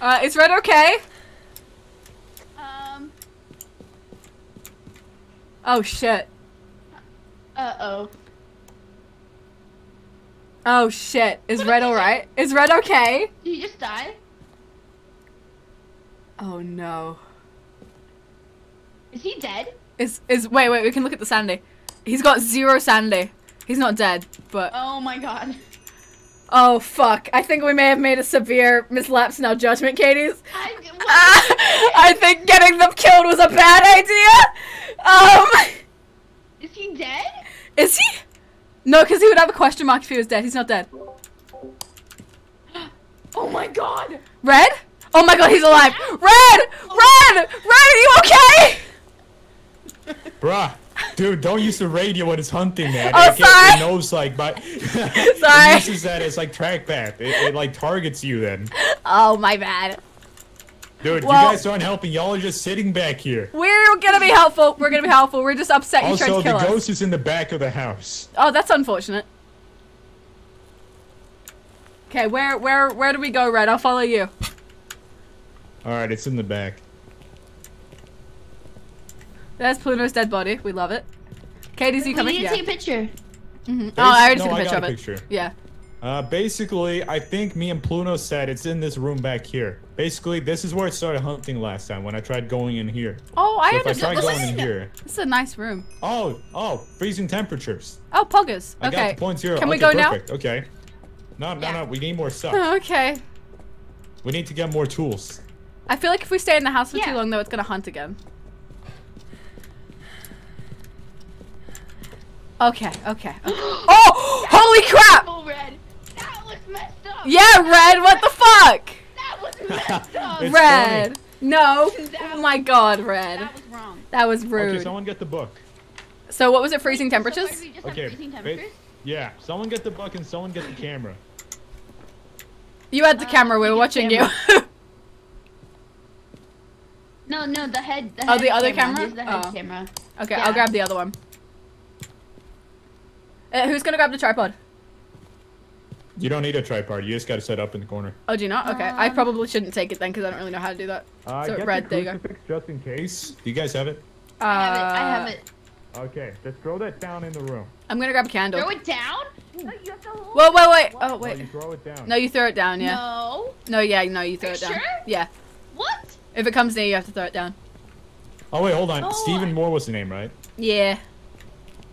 Uh, is Red okay? Um. Oh shit. Uh oh. Oh shit, is Red alright? Is Red okay? Did you just die? Oh no. Is he dead? Is- is- wait, wait, we can look at the sanity. He's got zero sanity. He's not dead, but- Oh my god. Oh fuck, I think we may have made a severe mislapse in our judgment, Katie's. I, uh, I think getting them killed was a bad idea! Um... Is he dead? Is he- No, because he would have a question mark if he was dead. He's not dead. Oh my god! Red? Oh my god, he's alive! Red! Oh. Red! Red, are you okay? Bruh. Dude, don't use the radio when it's hunting, man. Oh, it, sorry. It knows, like, by... sorry. It uses that as, like, track path. It, it, like, targets you then. Oh, my bad. Dude, well, you guys aren't helping. Y'all are just sitting back here. We're gonna be helpful. We're gonna be helpful. We're just upset you tried to kill us. Also, the ghost is in the back of the house. Oh, that's unfortunate. Okay, where, where, where do we go, Red? I'll follow you. All right, it's in the back. There's Pluto's dead body. We love it. Katie's you coming? We need to take a picture. Mm-hmm. Oh, I already no, took a picture I got a of it. Picture. Yeah. Uh, basically, I think me and Pluuno said it's in this room back here. Basically, this is where it started hunting last time when I tried going in here. Oh, I so understand. If I tried going in here. This is a nice room. Oh, oh, freezing temperatures. Oh, poggers. Okay. I got the point zero. Can we okay, go perfect. now? Okay. No, no, yeah. no. We need more stuff. Oh, okay. We need to get more tools. I feel like if we stay in the house for yeah. too long, though, it's gonna hunt again. Okay. Okay. okay. Oh! Holy crap! Oh, Red. That looks messed up. Yeah, Red. What the fuck? That was messed up. Red. Funny. No. That oh my God, Red. That was wrong. That was rude. Okay, someone get the book. So what was it? Freezing temperatures? So we just okay. Freezing temperatures? Yeah. Someone get the book and someone get the camera. You had the uh, camera. We were watching you. no, no, the head. The head oh, the other camera. camera? The head oh. camera. Okay, yeah. I'll grab the other one. Uh, who's gonna grab the tripod? You don't need a tripod. You just gotta set up in the corner. Oh, do you not? Okay. Um, I probably shouldn't take it then because I don't really know how to do that. Uh, so, Red, the there you go. Just in case. Do you guys have it? Uh, I have it. I have it. Okay. Just throw that down in the room. I'm gonna grab a candle. Throw it down? No, you have to hold whoa, wait, wait. What? Oh, wait. No, you throw it down. No, you throw it down, yeah. No. No, yeah, no, you throw Are it down. Sure? Yeah. What? If it comes near, you have to throw it down. Oh, wait, hold on. Oh. Stephen Moore was the name, right? Yeah.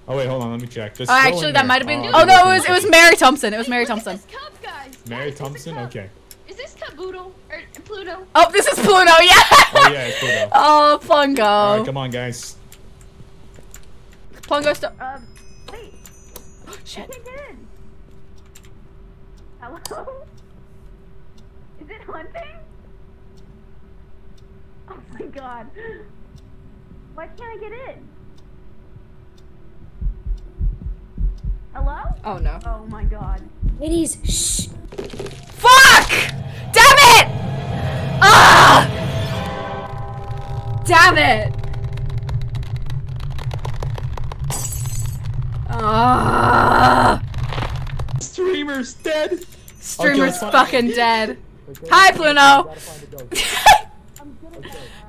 Oh, wait, hold on. Let me check. Just oh, actually, that might have been... Oh, oh no, it was, it was Mary Thompson. It was wait, Mary Thompson. Cup, guys. Mary guys, Thompson? Okay. Is this Kaboodle? Or Pluto? Oh, this is Pluto, yeah! Oh, yeah, it's Pluto. Oh, Plungo. All right, come on, guys. Plungo, stop. Um, wait. Shit. I can't get in. Hello? Is it hunting? Oh, my God. Why can't I get in? Hello? Oh, no. Oh, my God. Ladies, shh. Fuck! Damn it! Ah! Damn it! Ah! Streamer's dead. Streamer's okay, fucking dead. Okay. Hi, Pluuno.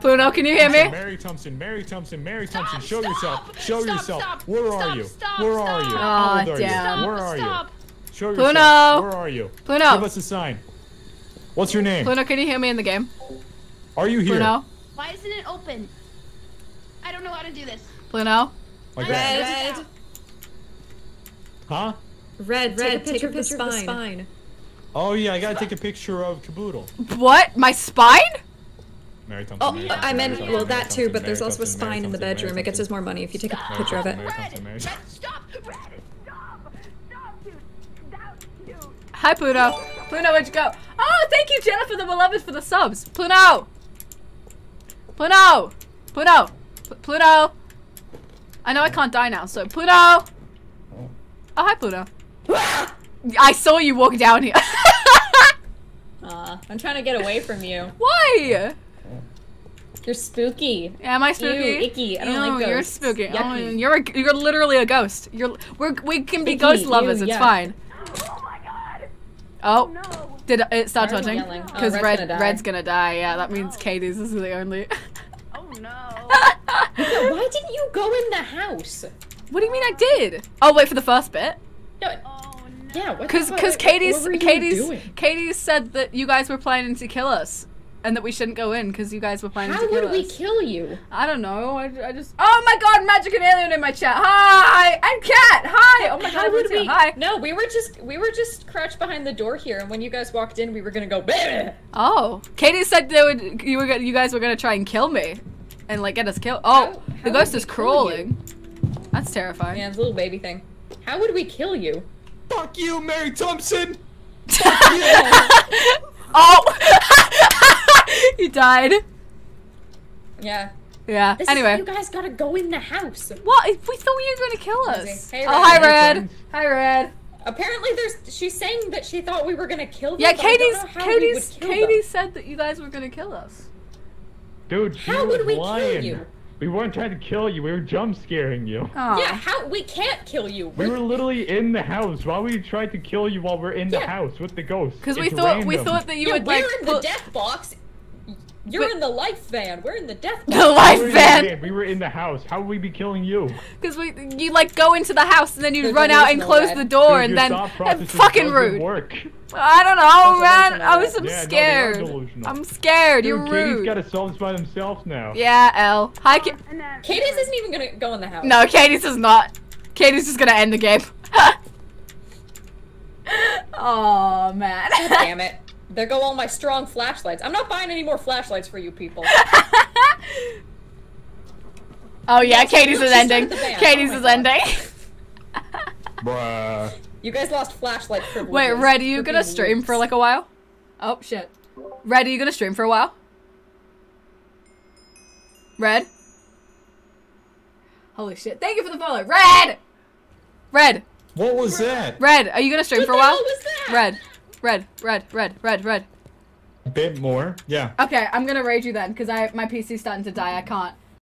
Pluuno, can you hear me? Mary Thompson, Mary Thompson, Mary Thompson, stop, show stop, yourself, show stop, yourself. Stop, where stop, are you? Stop, where stop, are you? Stop, oh, damn. You? Where are stop. You? Show yourself. Pluuno! Where are you? Pluuno! Give us a sign. What's your name? Pluuno, can you hear me in the game? Are you here? Pluuno? Why isn't it open? I don't know how to do this. Pluuno? Like red. That. Red. Huh? Red, red, take a picture, take a picture of, the of the spine. Oh yeah, I gotta take a picture of Kaboodle. What? My spine? Mary Thompson, oh, Mary Thompson, I meant, Mary well, that too, but Mary there's Thompson, also a spine Thompson, in the bedroom. It gets us more money if you take stop. A picture of it. Red, red, stop, red, stop, stop, dude, stop, dude. Hi, Pluuno. Pluuno, where'd you go? Oh, thank you, Jennifer the Beloved, for the subs. Pluuno! Pluuno! Pluuno! Pluuno! I know I can't die now, so Pluuno! Oh, hi, Pluuno. I saw you walk down here. uh, I'm trying to get away from you. Why? You're spooky. Am I spooky? Ew, icky. I don't ew, like ghosts. You're spooky. Oh, you're a, you're literally a ghost. You're we're, we can be icky, ghost lovers. Ew, it's yuck. Fine. Oh my God. Oh, no. Did it start touching? Because oh, red gonna red's gonna die. Yeah, that means no. Katie's is the only. Oh no. Why didn't you go in the house? What do you mean I did? Oh wait for the first bit. No. Oh no. Yeah. Because because Katie's what were you Katie's doing? Katie's said that you guys were planning to kill us. And that we shouldn't go in because you guys were planning How to kill us. How would we kill you? I don't know. I, I just. Oh my God! Magic and Alien in my chat. Hi, I'm Kat. Hi. Oh my How God. How would we? Hi. No, we were just we were just crouched behind the door here, and when you guys walked in, we were gonna go. Bleh! Oh. Katie said they would. You were. You guys were gonna try and kill me, and like get us killed. Oh, how, how the ghost is crawling. That's terrifying. Yeah, it's a little baby thing. How would we kill you? Fuck you, Mary Thompson. Fuck you. Oh. You died. Yeah. Yeah. This anyway. Is, you guys gotta go in the house. What? We thought you were gonna kill us. Hey, Red, oh, hi, Red. Friend. Hi, Red. Apparently, there's. She's saying that she thought we were gonna kill them. Yeah, Katie's. Katie's. Katie them. Said that you guys were gonna kill us. Dude, she how was would we lying. Kill you? We weren't trying to kill you. We were jump scaring you. Aww. Yeah. How? We can't kill you. We we're, were literally in the house. Why we tried to kill you while we're in yeah. the house with the ghost? Because we thought random. We thought that you yeah, would we're like. We're in the death box. You're but in the life van. We're in the death box. The life we van. The we were in the house. How would we be killing you? Because we, you like go into the house and then you There's run out and close head. The door Dude, and then and fucking rude. Work. I don't know, That's man. I was I'm yeah, scared. No, I'm scared. Dude, you're rude. Katie's gotta solve this by themselves now. Yeah, L. Hi, Ka uh, then, Katie's isn't even gonna go in the house. No, Katie's is not. Katie's just gonna end the game. Oh man. God damn it. There go all my strong flashlights. I'm not buying any more flashlights for you people. Oh yeah, yes, Katie's is ending. Katie's oh is God. Ending. Bruh. You guys lost flashlight privileges. Wait, Red, are you gonna stream loops. For like a while? Oh shit. Red, are you gonna stream for a while? Red? Holy shit. Thank you for the follow. Red! Red! What was Red. That? Red, are you gonna stream what for a while? What was that? Red. Red, red, red, red, red. A bit more, yeah. Okay, I'm gonna raid you then, because I my P C's starting to die, I can't.